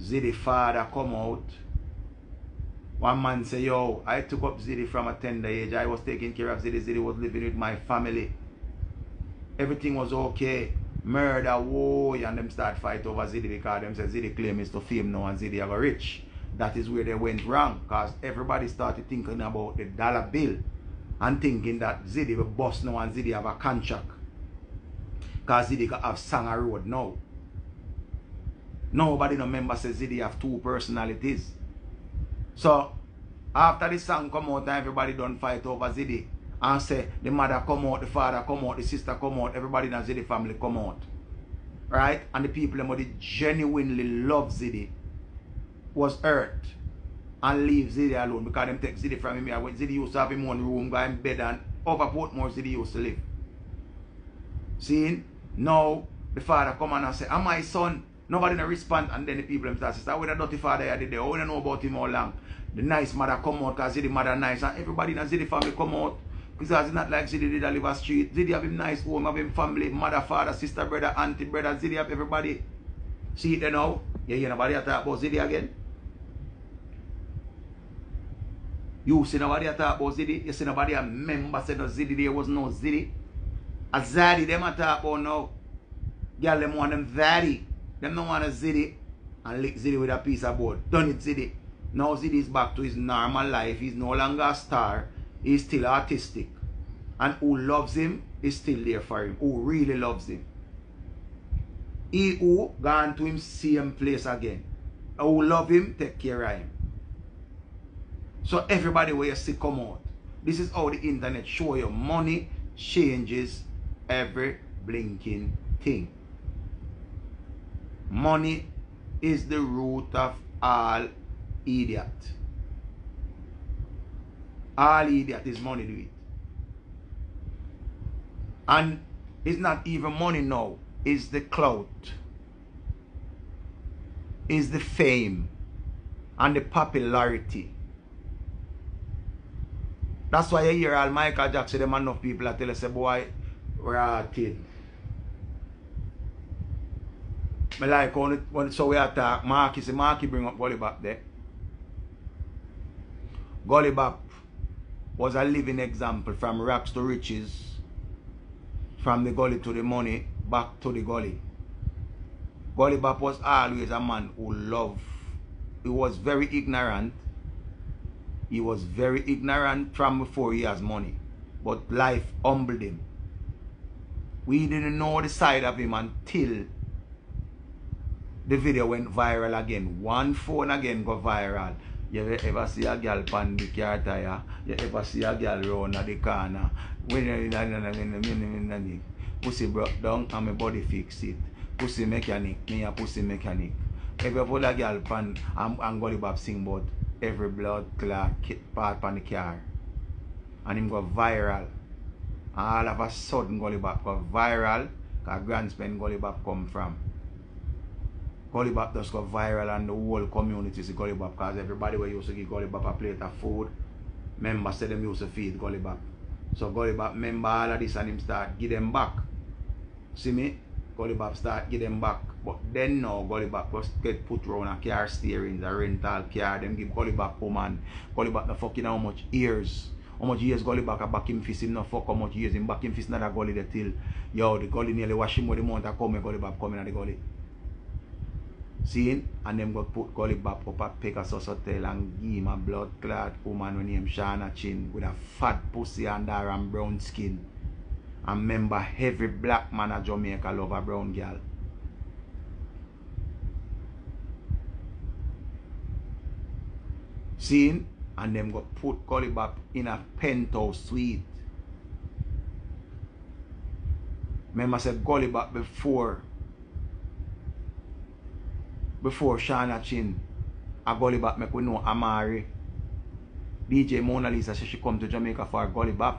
Ziddy father come out. One man say, yo, I took up Ziddy from a tender age. I was taking care of Ziddy. Ziddy was living with my family. Everything was okay. Murder, whoa, and them start fight over Ziddy because them say Ziddy claim is to fame now and Ziddy have a rich. That is where they went wrong, because everybody started thinking about the dollar bill and thinking that Ziddy will bust now and Ziddy have a contract. Because Ziddy have sang a road now. Nobody no member says Ziddy have two personalities. So after the song come out, everybody don't fight over Ziddy. And say the mother come out, the father come out, the sister come out, everybody in the Ziddy family come out. Right? And the people that genuinely love Ziddy was hurt and leave Ziddy alone, because them take Ziddy from him. When Ziddy used to have him one room, go in bed, and over Portmore Ziddy used to live. Seeing? Now the father come and say, I'm my son. Nobody no respond, and then the people them start to say, with a dirty father I did there, I don't know about him all long. The nice mother come out because Ziddy mother nice, and everybody in the Ziddy family come out, because it's not like Ziddy did a live a street. Ziddy have him nice home, have him family, mother, father, sister, brother, auntie, brother. Ziddy have everybody. See it there now? You hear nobody talk about Ziddy again? You see nobody talk about Ziddy? You see nobody a member said no Ziddy, there was no Ziddy. A Zaddy them a talk about now. Girl them want them Zaddy. Them don't want a Ziddy and lick Ziddy with a piece of board. Done it, Ziddy. Now Ziddy is back to his normal life. He's no longer a star. He's still artistic. And who loves him is still there for him. Who really loves him. He who gone to him same place again. Who love him, take care of him. So everybody where you see come out. This is how the internet show you. Money changes every blinking thing. Money is the root of all idiot. All idiot is money do it. And it's not even money now. It's the clout. It's the fame. And the popularity. That's why you hear all Michael Jackson, them enough people that tell us, boy, rotted. I like so we attack Marky. See, Marky bring up Gullibap there. Gullibap was a living example, from rags to riches, from the gully to the money, back to the gully. Gullibap was always a man who loved. He was very ignorant. He was very ignorant from before he has money, but life humbled him. We didn't know the side of him until the video went viral again. One phone again go viral. You ever see a girl pan the car tire? You ever see a girl round at the corner? When pussy broke down and my body fixed it. Pussy mechanic, me a pussy mechanic. Every other girl pan and Gullibap sing about every blood clot part pan the car. And him go viral. All of a sudden Gullibap go viral, because grandspend Gullibap come from. Gullibap just got viral and the whole community see Gullibap, because everybody were used to give Gullibap a plate of food. Members said them used to feed Gullibap. So Gullibap remember all of this and him start give them back. See me? Gullibap start give them back. But then now Gullibap just get put round a car steering, a rental car. Them give Gullibap home, and Gullibap no fucking how much years. How much years Gullibap a back him fist, him no fuck how much years. Him back him fist not a gully there till, yo, the gully nearly wash him with the mount a come, Gullibap coming at the gully. Seeing, and them got put Gullibap up at Pegasus Hotel and give him a blood clad woman with name Shana Chin with a fat pussy and her and brown skin. And remember, every black man at Jamaica love a brown girl. Seeing, and them got put Colibab in a penthouse suite. Remember I said Colibab before Shana Chin, a Golibap make we know Amari. DJ Mona Lisa said she come to Jamaica for a Golibap.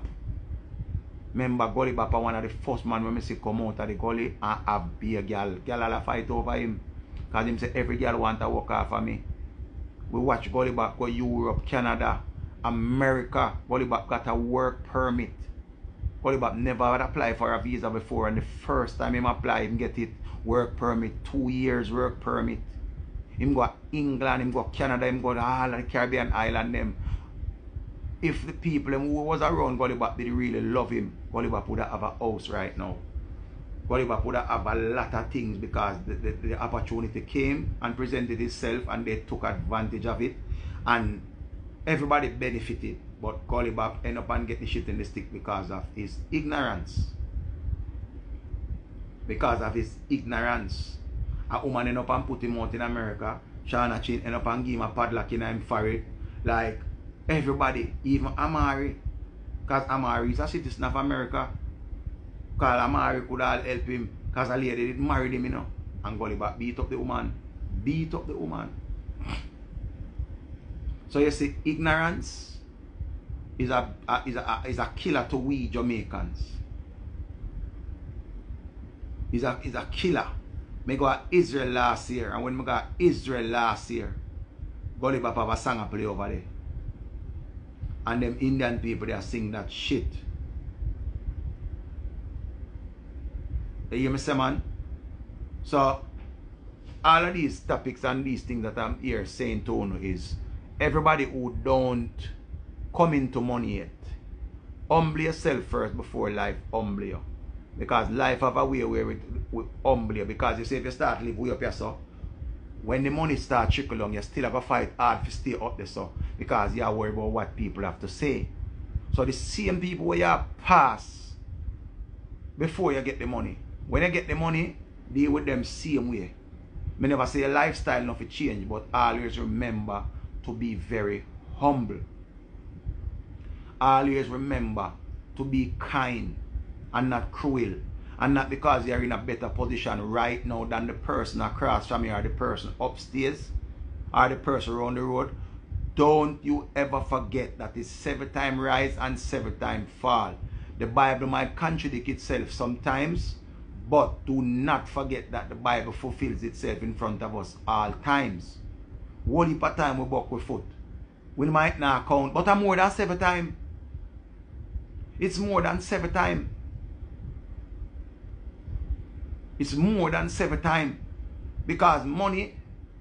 Remember Golibap one of the first man when me see come out of the gully and a beer girl. Girl all a fight over him. Cause him say every girl want to walk off of me. We watch Golibap go Europe, Canada, America. Golibap got a work permit. Golibap never had applied for a visa before, and the first time him apply, him get it. Work permit, 2 years work permit. Him go England, him go Canada, him go to all the Caribbean island them. If the people who was around Golibap did really love him, Golibap would have a house right now. Golibap would have a lot of things because the opportunity came and presented itself and they took advantage of it and everybody benefited. But Golibap ended up and get the shit in the stick because of his ignorance. Because of his ignorance. A woman ended up and put him out in America. Shana Chin ended up and give him a padlock in him for it. Like everybody, even Amari. Because Amari is a citizen of America. Because Amari could all help him. Because a lady didn't marry him, you know. And Golibap beat up the woman. Beat up the woman. So you see, ignorance is a killer to we Jamaicans. He's a killer. I go to Israel last year, and when I go to Israel last year, Golibap have a song I play over there. And them Indian people, they sing that shit. You hear me say, man? So, all of these topics and these things that I'm here saying to you is, everybody who don't come into money yet, humble yourself first before life humble you. Because life have a way where it humble you. Because you say if you start live way up here, so when the money starts trickling down, you still have a fight hard to stay up there, so because you are worried about what people have to say. So the same people where you pass before you get the money. When you get the money, deal with them same way. I never say your lifestyle not to change, but always remember to be very humble. Always remember to be kind. And not cruel. And not because you are in a better position right now than the person across from you or the person upstairs or the person around the road. Don't you ever forget that it's 7 times rise and 7 times fall. The Bible might contradict itself sometimes, but do not forget that the Bible fulfills itself in front of us all times. One heap of time we buck with foot. We might not count, but I'm more than 7 times. It's more than 7 times. It's more than 7 times. Because money,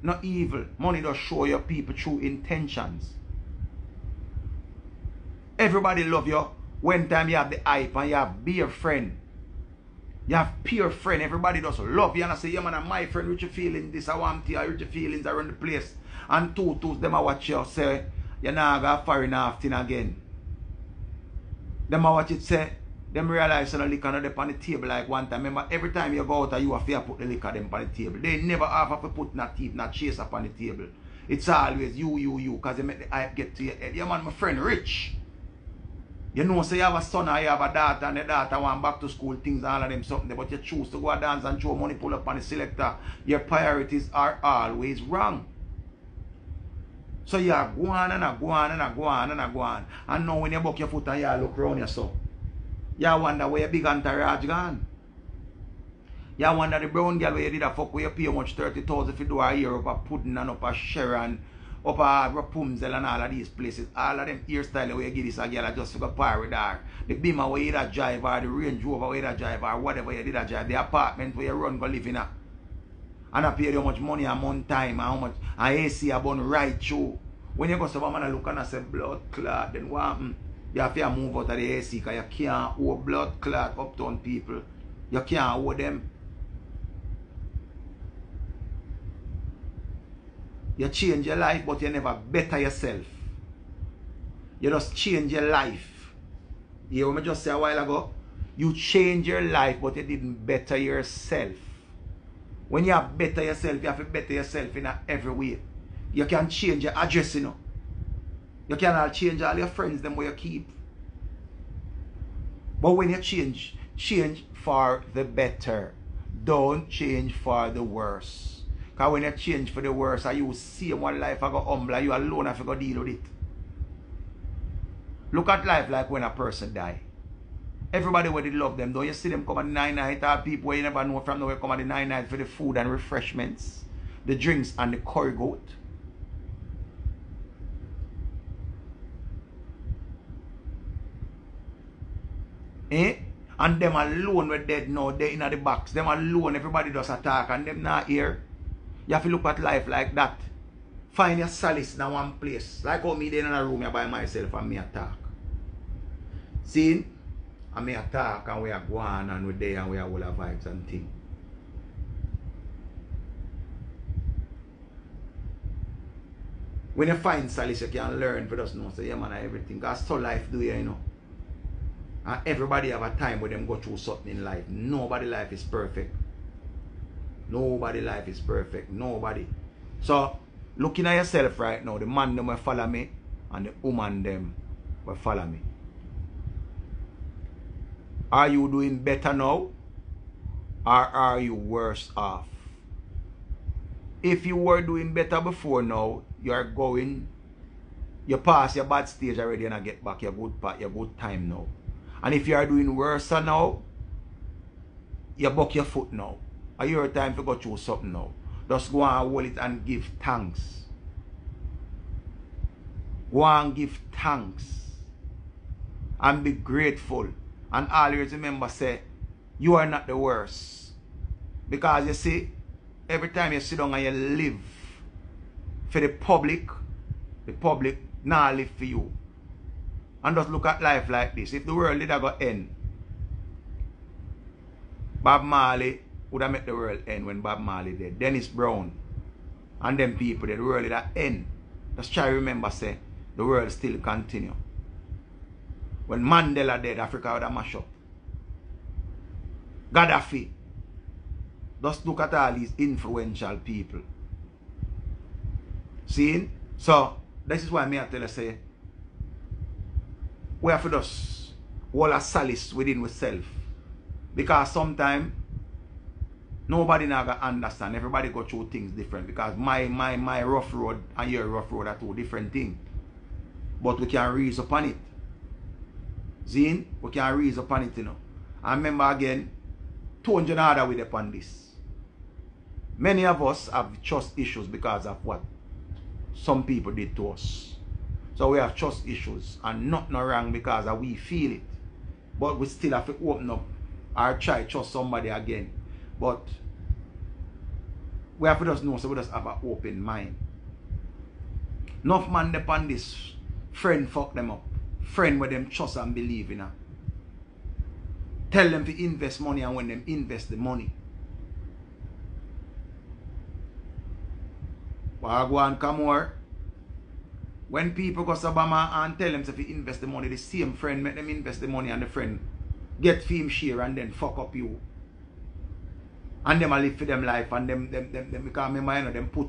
not evil. Money does show your people true intentions. Everybody love you. One time you have the hype and you have beer friend. You have peer friend. Everybody does love you. And I say, yeah man, I'm my friend, Richie feeling this, I want to, Richie feelings around the place. And two-twos, them I watch you say, you're not going to foreign half thing again. Them I watch it say, them realize the liquor not up on the table like one time. Remember, every time you go out you have to put the liquor them on the table. They never have to put not teeth, not chase up on the table. It's always you, because they make the hype get to your head. Yeah man, my friend Rich. You know, say so you have a son or you have a daughter and the daughter went back to school, things all of them something, but you choose to go and dance and throw money pull up on the selector. Your priorities are always wrong. So you are going and a going and a going and a going. And now when you buck your foot and you look around yourself, you wonder where your big entourage gone. You wonder the brown girl where you did a fuck where you pay much 30,000 if you do a year up a Puddin and up a Sharon, up a Rapunzel and all of these places. All of them hairstyle where you give this a girl just for a party there. The Beamer where you did a drive or the Range Rover where you did a drive or whatever you did a drive. The apartment where you run go live in a. And I pay how much money a month time and how much an AC a bun right through. When you go to a man and look and I say blood clot then what happened? You have to move out of the AC because you can't owe blood clot uptown people. You can't owe them. You change your life, but you never better yourself. You just change your life. You hear what I just said a while ago? You change your life, but you didn't better yourself. When you have better yourself, you have to better yourself in every way. You can change your address, you know. You cannot change all your friends, them where you keep. But when you change, change for the better. Don't change for the worse. Because when you change for the worse, you see one life I go humble, you alone have to go deal with it. Look at life like when a person die. Everybody where they love them, don't you see them come at 9 night, or people where you never know from nowhere come at the 9 night for the food and refreshments, the drinks and the curry goat. Eh? And them alone were dead now, they in the box. Them alone, everybody does attack and them not here. You have to look at life like that. Find your solace in one place. Like how me in a room here by myself and me attack. See? And me attack and we are gone and we are there and we are all our vibes and things. When you find solace, you can learn for us now. So yeah man, everything. That's how life do you know. And everybody have a time where them go through something in life. Nobody life is perfect. Nobody life is perfect. Nobody. So, looking at yourself right now, the man them will follow me and the woman them will follow me. Are you doing better now? Or are you worse off? If you were doing better before now, you're going, you pass your bad stage already and I get back your good time now. And if you are doing worse now, you buck your foot now. Are your time to go through something now? Just go and hold it and give thanks. Go and give thanks. And be grateful. And always remember, say, you are not the worst. Because you see, every time you sit down and you live for the public not live for you. And just look at life like this. If the world did go end, Bob Marley would have made the world end when Bob Marley did. Dennis Brown and them people, the world did end. Just try to remember, say, the world still continue. When Mandela dead, Africa would have mashed up. Gaddafi. Just look at all these influential people. See? So, this is why I tell you, say, we have to just hold a solace within ourselves. Because sometimes nobody never understand. Everybody go through things different. Because my rough road and your rough road are two different things. But we can raise upon it. Zine, we can raise upon it, you know. And remember again, 200 other with upon this. Many of us have trust issues because of what some people did to us. So we have trust issues and nothing wrong because we feel it. But we still have to open up or try to trust somebody again. But we have to just know, so we just have an open mind. Enough man depend this. Friend fuck them up. Friend where them trust and believe in her. Tell them to invest money and when them invest the money. Wagwan come more. When people go to Obama and tell them if you invest the money, the same friend make them invest the money and the friend get fame share and then fuck up you. And them a live for them life and them because remember, you know, them put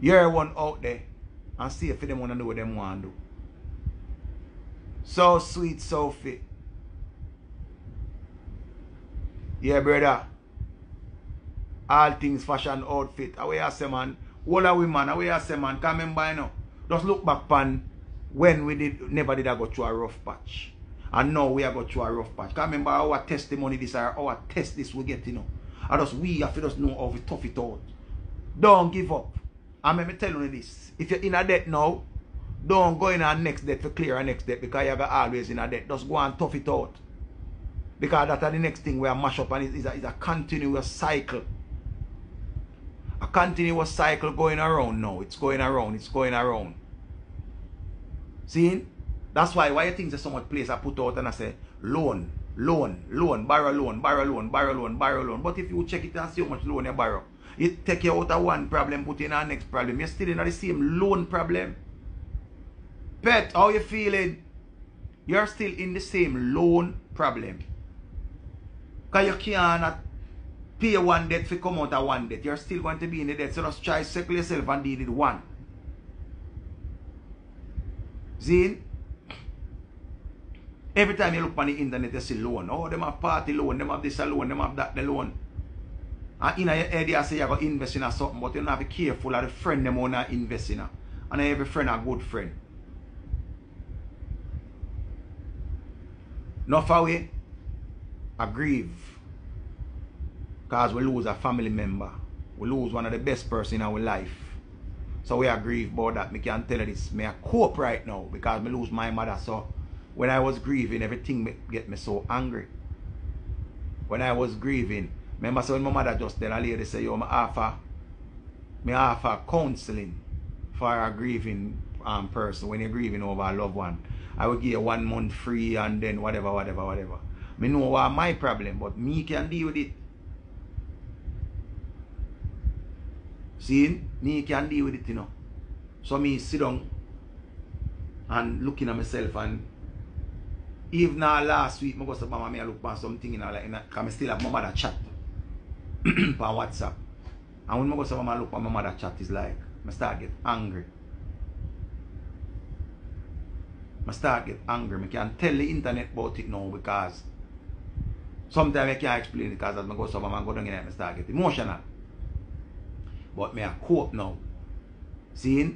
your one out there and see if them want to do what them want to do. So sweet, so fit. Yeah, brother. All things fashion outfit. Away as a man. All our women, away as a man, come and buy now. Just look back pan when we never did I go through a rough patch. And now we are go through a rough patch. Can't remember our testimony this or our test this we get, you know. And just we have to just know how we tough it out. Don't give up. And let me tell you this. If you're in a debt now, don't go in our next debt to clear our next debt because you're always in a debt. Just go and tough it out. Because that's the next thing we are mash up and it's a continuous cycle. A continuous cycle going around now. It's going around. It's going around. See? That's why you think there's so much place I put out and I say, loan, loan, loan, borrow loan, borrow loan, borrow loan, borrow loan. But if you check it and see how much loan you borrow, it take you out of one problem, put in our next problem. You're still in the same loan problem. Pet, how you feeling? You're still in the same loan problem. Because you can't pay one debt for come out of one debt. You're still going to be in the debt. So just try to circle yourself and deal with one. See? Every time you look on the internet, you see loan. Oh, them have party loan, them have this loan, them have that loan. And in your head, you say you're going to invest in something, but you don't have to be careful of the friend them want to invest in. And every friend a good friend. Not far away, I grieve. Because we lose a family member. We lose one of the best person in our life. So we are grieved about that. I can tell you this. I cope right now because I lose my mother. So when I was grieving, everything get me so angry. When I was grieving, remember so when my mother just tell a lady say, yo, I offer counseling for a grieving person. When you're grieving over a loved one, I will give you 1 month free and then whatever. I know what my problem, but me can deal with it. See, me can deal with it, you know. So me sit down and looking at myself, and even last week, I go to Mama, I look for something, you know, like, because I still have my mother chat on WhatsApp. And when I go to Mama, I look for my mother chat, it's like, I start get angry. I start get angry. I can't tell the internet about it now because sometimes I can't explain it because as I go to Mama, I go down and I start get emotional. But I cope now. See,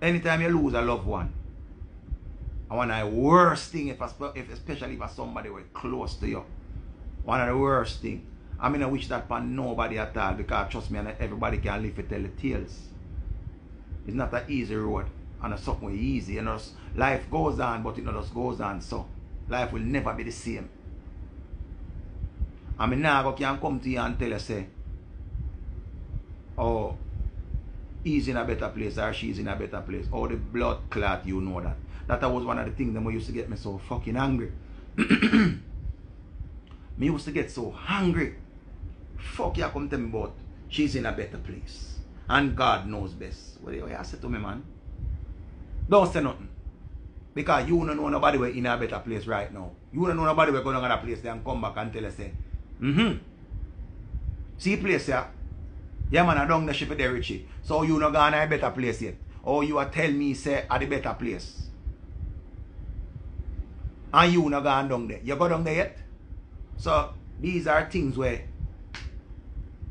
anytime you lose a loved one, one of the worst thing, especially if somebody were close to you, one of the worst thing. I mean, I wish that for nobody at all because trust me, everybody can live to tell the tales. It's not an easy road and it's something easy. And life goes on, but it not just goes on. So life will never be the same. I mean, now I can come to you and tell you, say, oh, he's in a better place or she's in a better place. Oh, the blood clot, you know that. That was one of the things that used to get me so fucking angry. Me used to get so hungry. Fuck, you come tell me about she's in a better place. And God knows best. What do you say to me, man? Don't say nothing. Because you don't know nobody we're in a better place right now. You don't know nobody we're going to another place and come back and tell us, say, see place, yeah. Yeah, man, I don't know ship there, Richie. So you not gonna a better place yet. Or you are tell me say at the better place. And you not gone down there. You go down there yet? So these are things where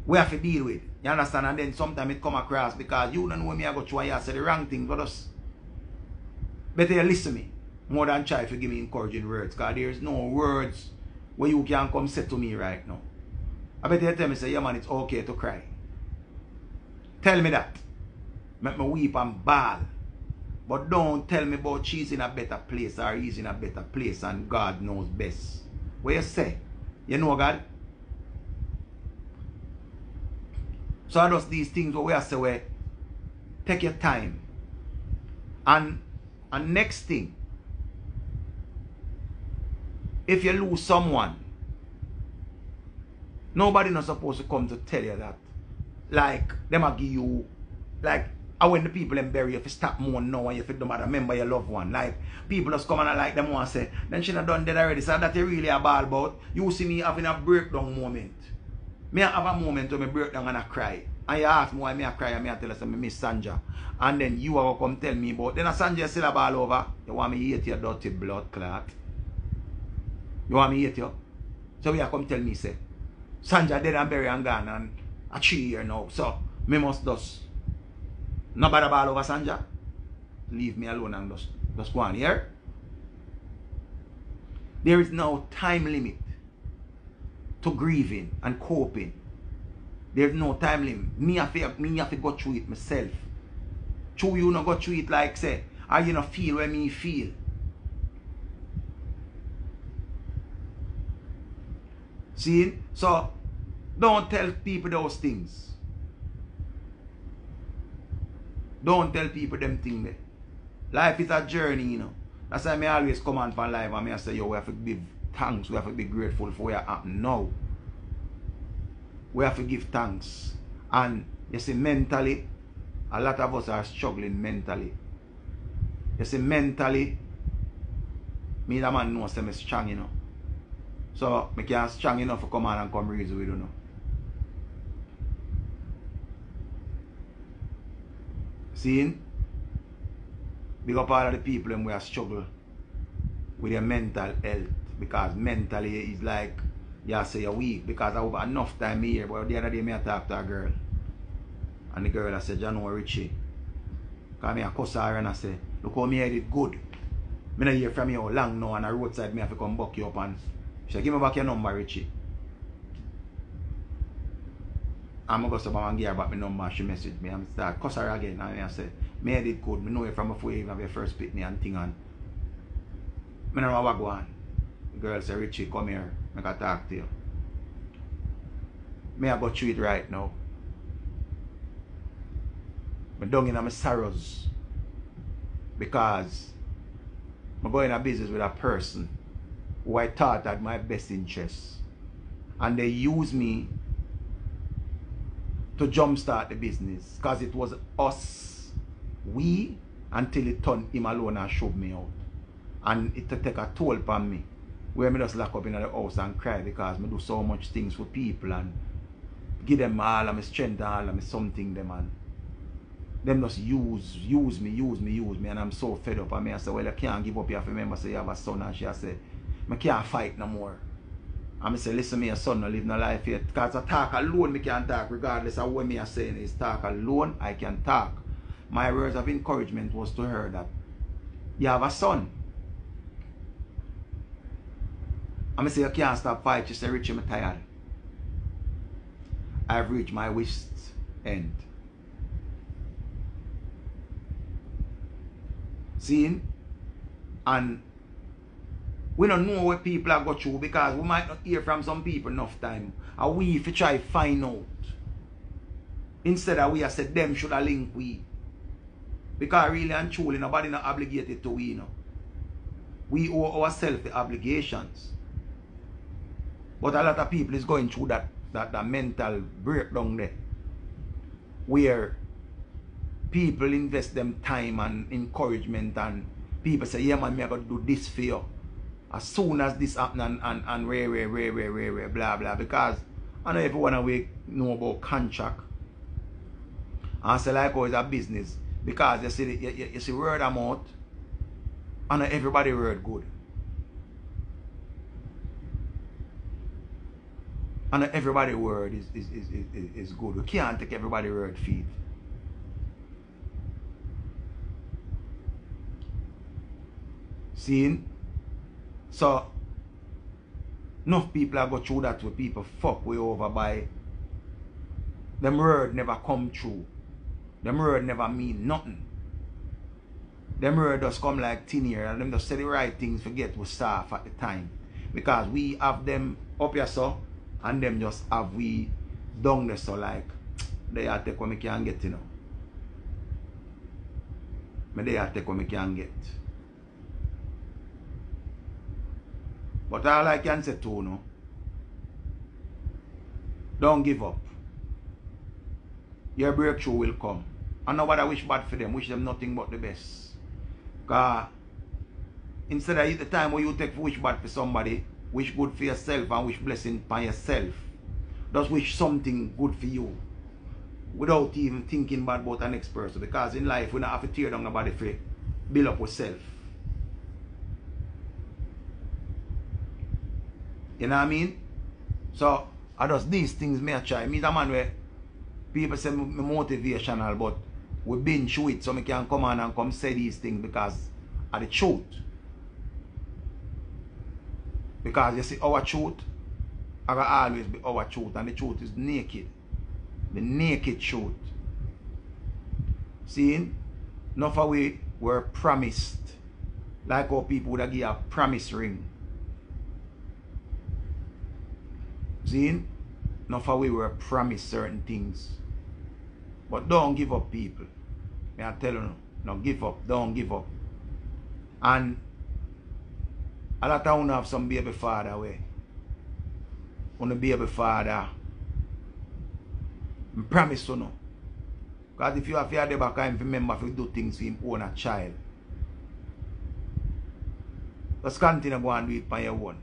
we have to deal with. You understand? And then sometimes it come across because you don't know me I go try and say the wrong thing for us. Better you listen to me. More than try to give me encouraging words. Because there is no words where you can come say to me right now. I better you tell me say, yeah man, it's okay to cry. Tell me that. Make me weep and bawl. But don't tell me about she's in a better place or he's in a better place and God knows best. What you say? You know God? So I just these things where I say, well, take your time. And next thing, if you lose someone, nobody not supposed to come to tell you that. Like, them a give you, like, I when the people them bury you, if you stop more now and you don't matter, remember your loved one. Like, people just come and like them and say, then she not done that already, so that you really a ball about. You see me having a breakdown moment. Me have a moment when I break down and I cry. And you ask me why I cry and I tell you, I miss Sanja. And then you have come tell me about, then a Sanja still a ball over. You want me hate your dirty blood clot. You want me hate you? So you come tell me, say, Sanja dead and buried and gone and a 3 year now, so me must just not bother about over Sanja. Leave me alone and just go on here. There is no time limit to grieving and coping. There is no time limit. Me have to go through it myself. True, you not go through it like say, are you not feel where me feel? See, so. Don't tell people those things. Don't tell people them things. Life is a journey, you know. That's why I always come on for life and I say, yo, we have to give thanks. We have to be grateful for what happened now. We have to give thanks. And you see, mentally, a lot of us are struggling mentally. You see, mentally, me that man knows I'm strong, you know. So I can't strong enough to come on and come reason with you know. See? Big up all of the people them who struggle with their mental health, because mentally it's like you say you're weak. Because I have enough time here, but the other day I talked to a girl, and the girl I said, "You know Richie," because I cuss her and I say, "Look how me I did good. I don't hear from you how long now, and the roadside me have to come back you up." And she said, "Give me back your number, Richie." I'm going to go to my and give her back my number. She messaged me and I cuss her again, and I said, "Me I did good. I know you from before you even have your first picnic and thing, and I don't know what go on." The girl said, "Richie, come here, I can talk to you. I go through it right now. I'm down in my sorrows, because I'm going in a business with a person who I thought had my best interests, and they used me to jumpstart the business, because it was us until it turned him alone and shoved me out, and it took a toll upon me, where I just lock up in the house and cry, because I do so much things for people and give them all of my strength and all of my something them, and them just use me, and I'm so fed up. And I say, "Well, I can't give up. You have to remember, say you have a son." And she said, "I can't fight no more." And I say, "Listen, me, your son no live no life yet, because I talk alone. I can't talk regardless of what me are saying is talk alone. I can talk." My words of encouragement was to her that you have a son. And I say, "You can't stop fighting." She said, "Richie, I'm tired. I've reached my wrist's end." Seeing, and we don't know what people have got through, because we might not hear from some people enough time, and we if we try to find out, instead of we have said them should have linked we, because really and truly nobody not obligated to we, you know. We owe ourselves the obligations, but a lot of people is going through that mental breakdown there, where people invest them time and encouragement, and people say, "Yeah man, me I got to do this for you. As soon as this happens," and rare, blah blah. Because I know everyone awake know about contract. And say like, "Oh, it's a business." Because you see you see word of mouth, and everybody word good. And everybody word is good. We can't take everybody word feed. Seeing, so enough people have got through that, where people fuck way over by them word never come true, them word never mean nothing, them word just come like thin air, and them just say the right things, forget we staff at the time, because we have them up here so, and them just have we down there, so like they are take what we can get, you know, but they are take what we can get. But all I can say to no, don't give up. Your breakthrough will come. And nobody wish bad for them. Wish them nothing but the best. Because instead of the time where you take wish bad for somebody, wish good for yourself and wish blessing by yourself. Just wish something good for you, without even thinking bad about the next person. Because in life, we don't have to tear down nobody for build up yourself. You know what I mean? So, I just these things may I try. Me, the man where people say me motivational, but we've been through it, so I can come on and come say these things because of the truth. Because you see, our truth, I will always be our truth, and the truth is naked. The naked truth. Seeing, enough of we were promised. Like how people would give a promise ring. Seeing, enough of we were promised certain things. But don't give up, people. May I tell you, no give up, don't give up. And a lot of you have some baby father away. On the baby father, I promise you, no. Because if you have your back, I remember to do things for him own a child. Just continue to go and do it by your own.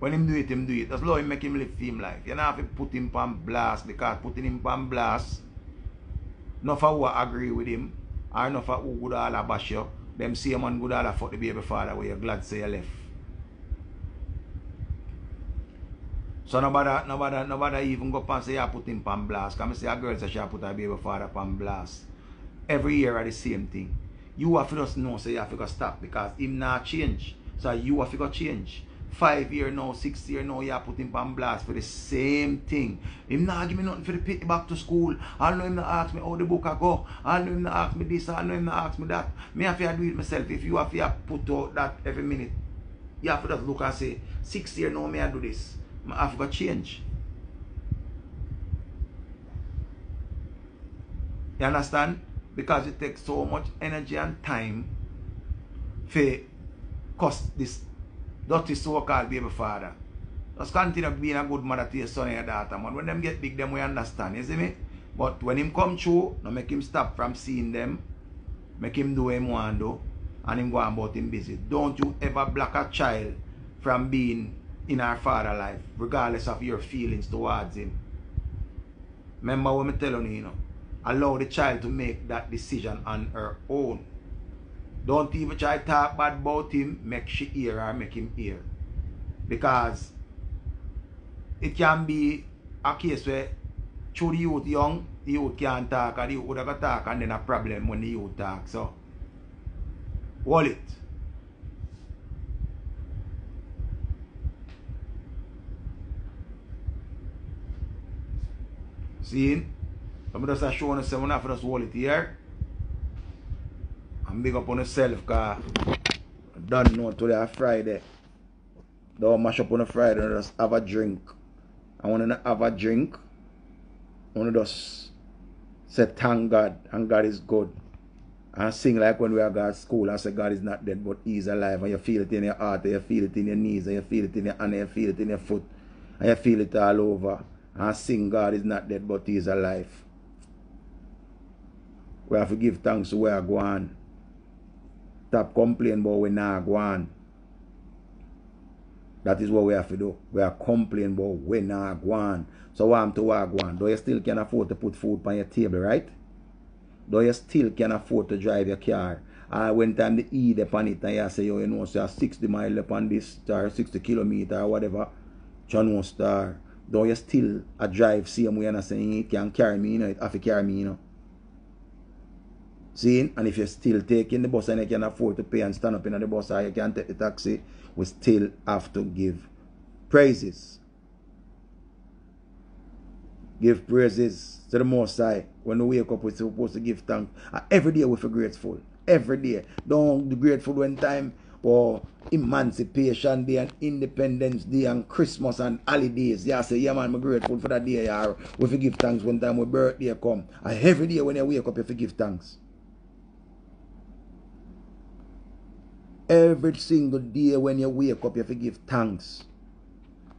When him do it, just allow him make him live him life. You don't have to put him on blast, because putting him on blast, enough of who agree with him I don't know for who would all bash you. Them same man would all fuck the baby father where you're glad say you left. So nobody even go up and say I put him pan blast. Come say a girl say she put her baby father pan blast. Every year are the same thing. You have to just know say you have to stop because him not change. So you have to change. 5 years now, 6 years now, you are putting pan blast for the same thing. Him not give me nothing for the pity back to school. I know him not ask me how the book I go. I know him not ask me this. I know him not ask me that. Me have to do it myself. If you have to put out that every minute, you have to just look and say, 6 years now, me I do this. I have got change. You understand? Because it takes so much energy and time for cost this. That is so-called baby father. Just continue being a good mother to your son and your daughter, man. When them get big, them we understand, you see me? But when him come through, no make him stop from seeing them. Make him do what him want do, and him go about him busy. Don't you ever block a child from being in her father life, regardless of your feelings towards him. Remember what I'm telling you, you know. Allow the child to make that decision on her own. Don't even try to talk bad about him, make she hear or make him hear. Because it can be a case where through the youth young, the youth can't talk or the youth would have talk and then a problem when the youth talk. So, hold it. See? I'm just showing you someone after us hold it here. I'm big up on yourself because I don't know today a Friday. Don't mash up on a Friday and just have a drink. I want to have a drink. I want to just say thank God and God is good. And sing like when we are at school and say God is not dead but He is alive. And you feel it in your heart, and you feel it in your knees, and you feel it in your hand, and you feel it in your foot. And you feel it all over. And sing God is not dead but He is alive. We have to give thanks to where we are going. Stop complaining about we not go on. That is what we have to do. We are complaining about we not go on. So I'm to go on. Though you still can afford to put food on your table, right? Though you still can afford to drive your car. I went time to eat upon it and you say, yo, you know, so 60 miles upon this star, 60 kilometer or whatever. John one star. Though you still a drive same way and saying it can carry me, you know, it have to carry me, you know. See, and if you're still taking the bus and you can afford to pay and stand up in the bus or you can take the taxi, we still have to give praises. Give praises to the Most High. When we wake up, we're supposed to give thanks. And every day we feel grateful. Every day. Don't be grateful when time for Emancipation Day and Independence Day and Christmas and holidays. Yeah, say, yeah man, I'm grateful for that day. Yeah. We forgive thanks when time my birthday come. And every day when you wake up, you forgive thanks. Every single day when you wake up, you have to give thanks.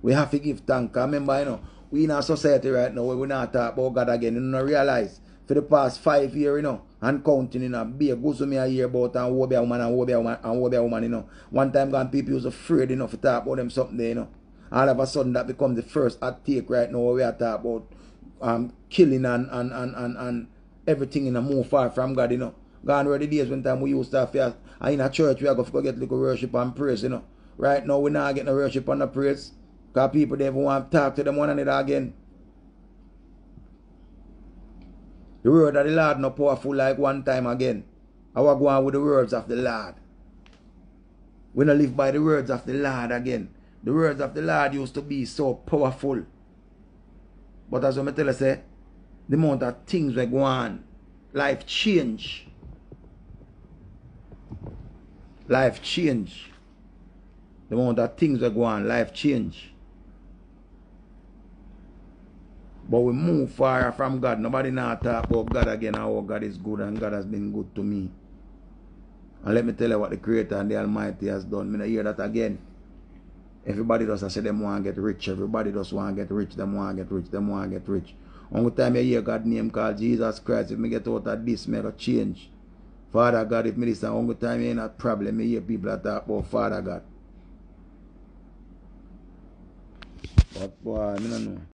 We have to give thanks. Remember, you know, we in our society right now where we not talk about God again. You don't realize for the past 5 years, you know, and counting, you know, be a good to me a year about and woe be a woman and woe be a woman and woe be a woman, you know. One time gone, people was afraid, you know, to talk about them something, you know. All of a sudden, that becomes the first hot take right now where we are talking about killing and everything in a move far from God, you know. Gone were the days when time we used to have, and in a church we are going to get little worship and praise, you know. Right now we not get no worship and no praise. Because people they want to talk to them one another again. The word of the Lord not powerful like one time again. I was going with the words of the Lord. We don't live by the words of the Lord again. The words of the Lord used to be so powerful. But as I tell you, say, the amount of things we go on. Life change. Life change. The amount of things that go on, life change. But we move far from God. Nobody now talk about God again. Oh, God is good and God has been good to me. And let me tell you what the Creator and the Almighty has done. I hear that again. Everybody does say them want to get rich. Everybody does want to get rich. Them want to get rich. Them want to get rich. Only time I hear God's name called Jesus Christ, if I get out of this, I change. Father God, if me this and only time I ain't a problem, I hear people that talk about Father God. But boy, I don't know.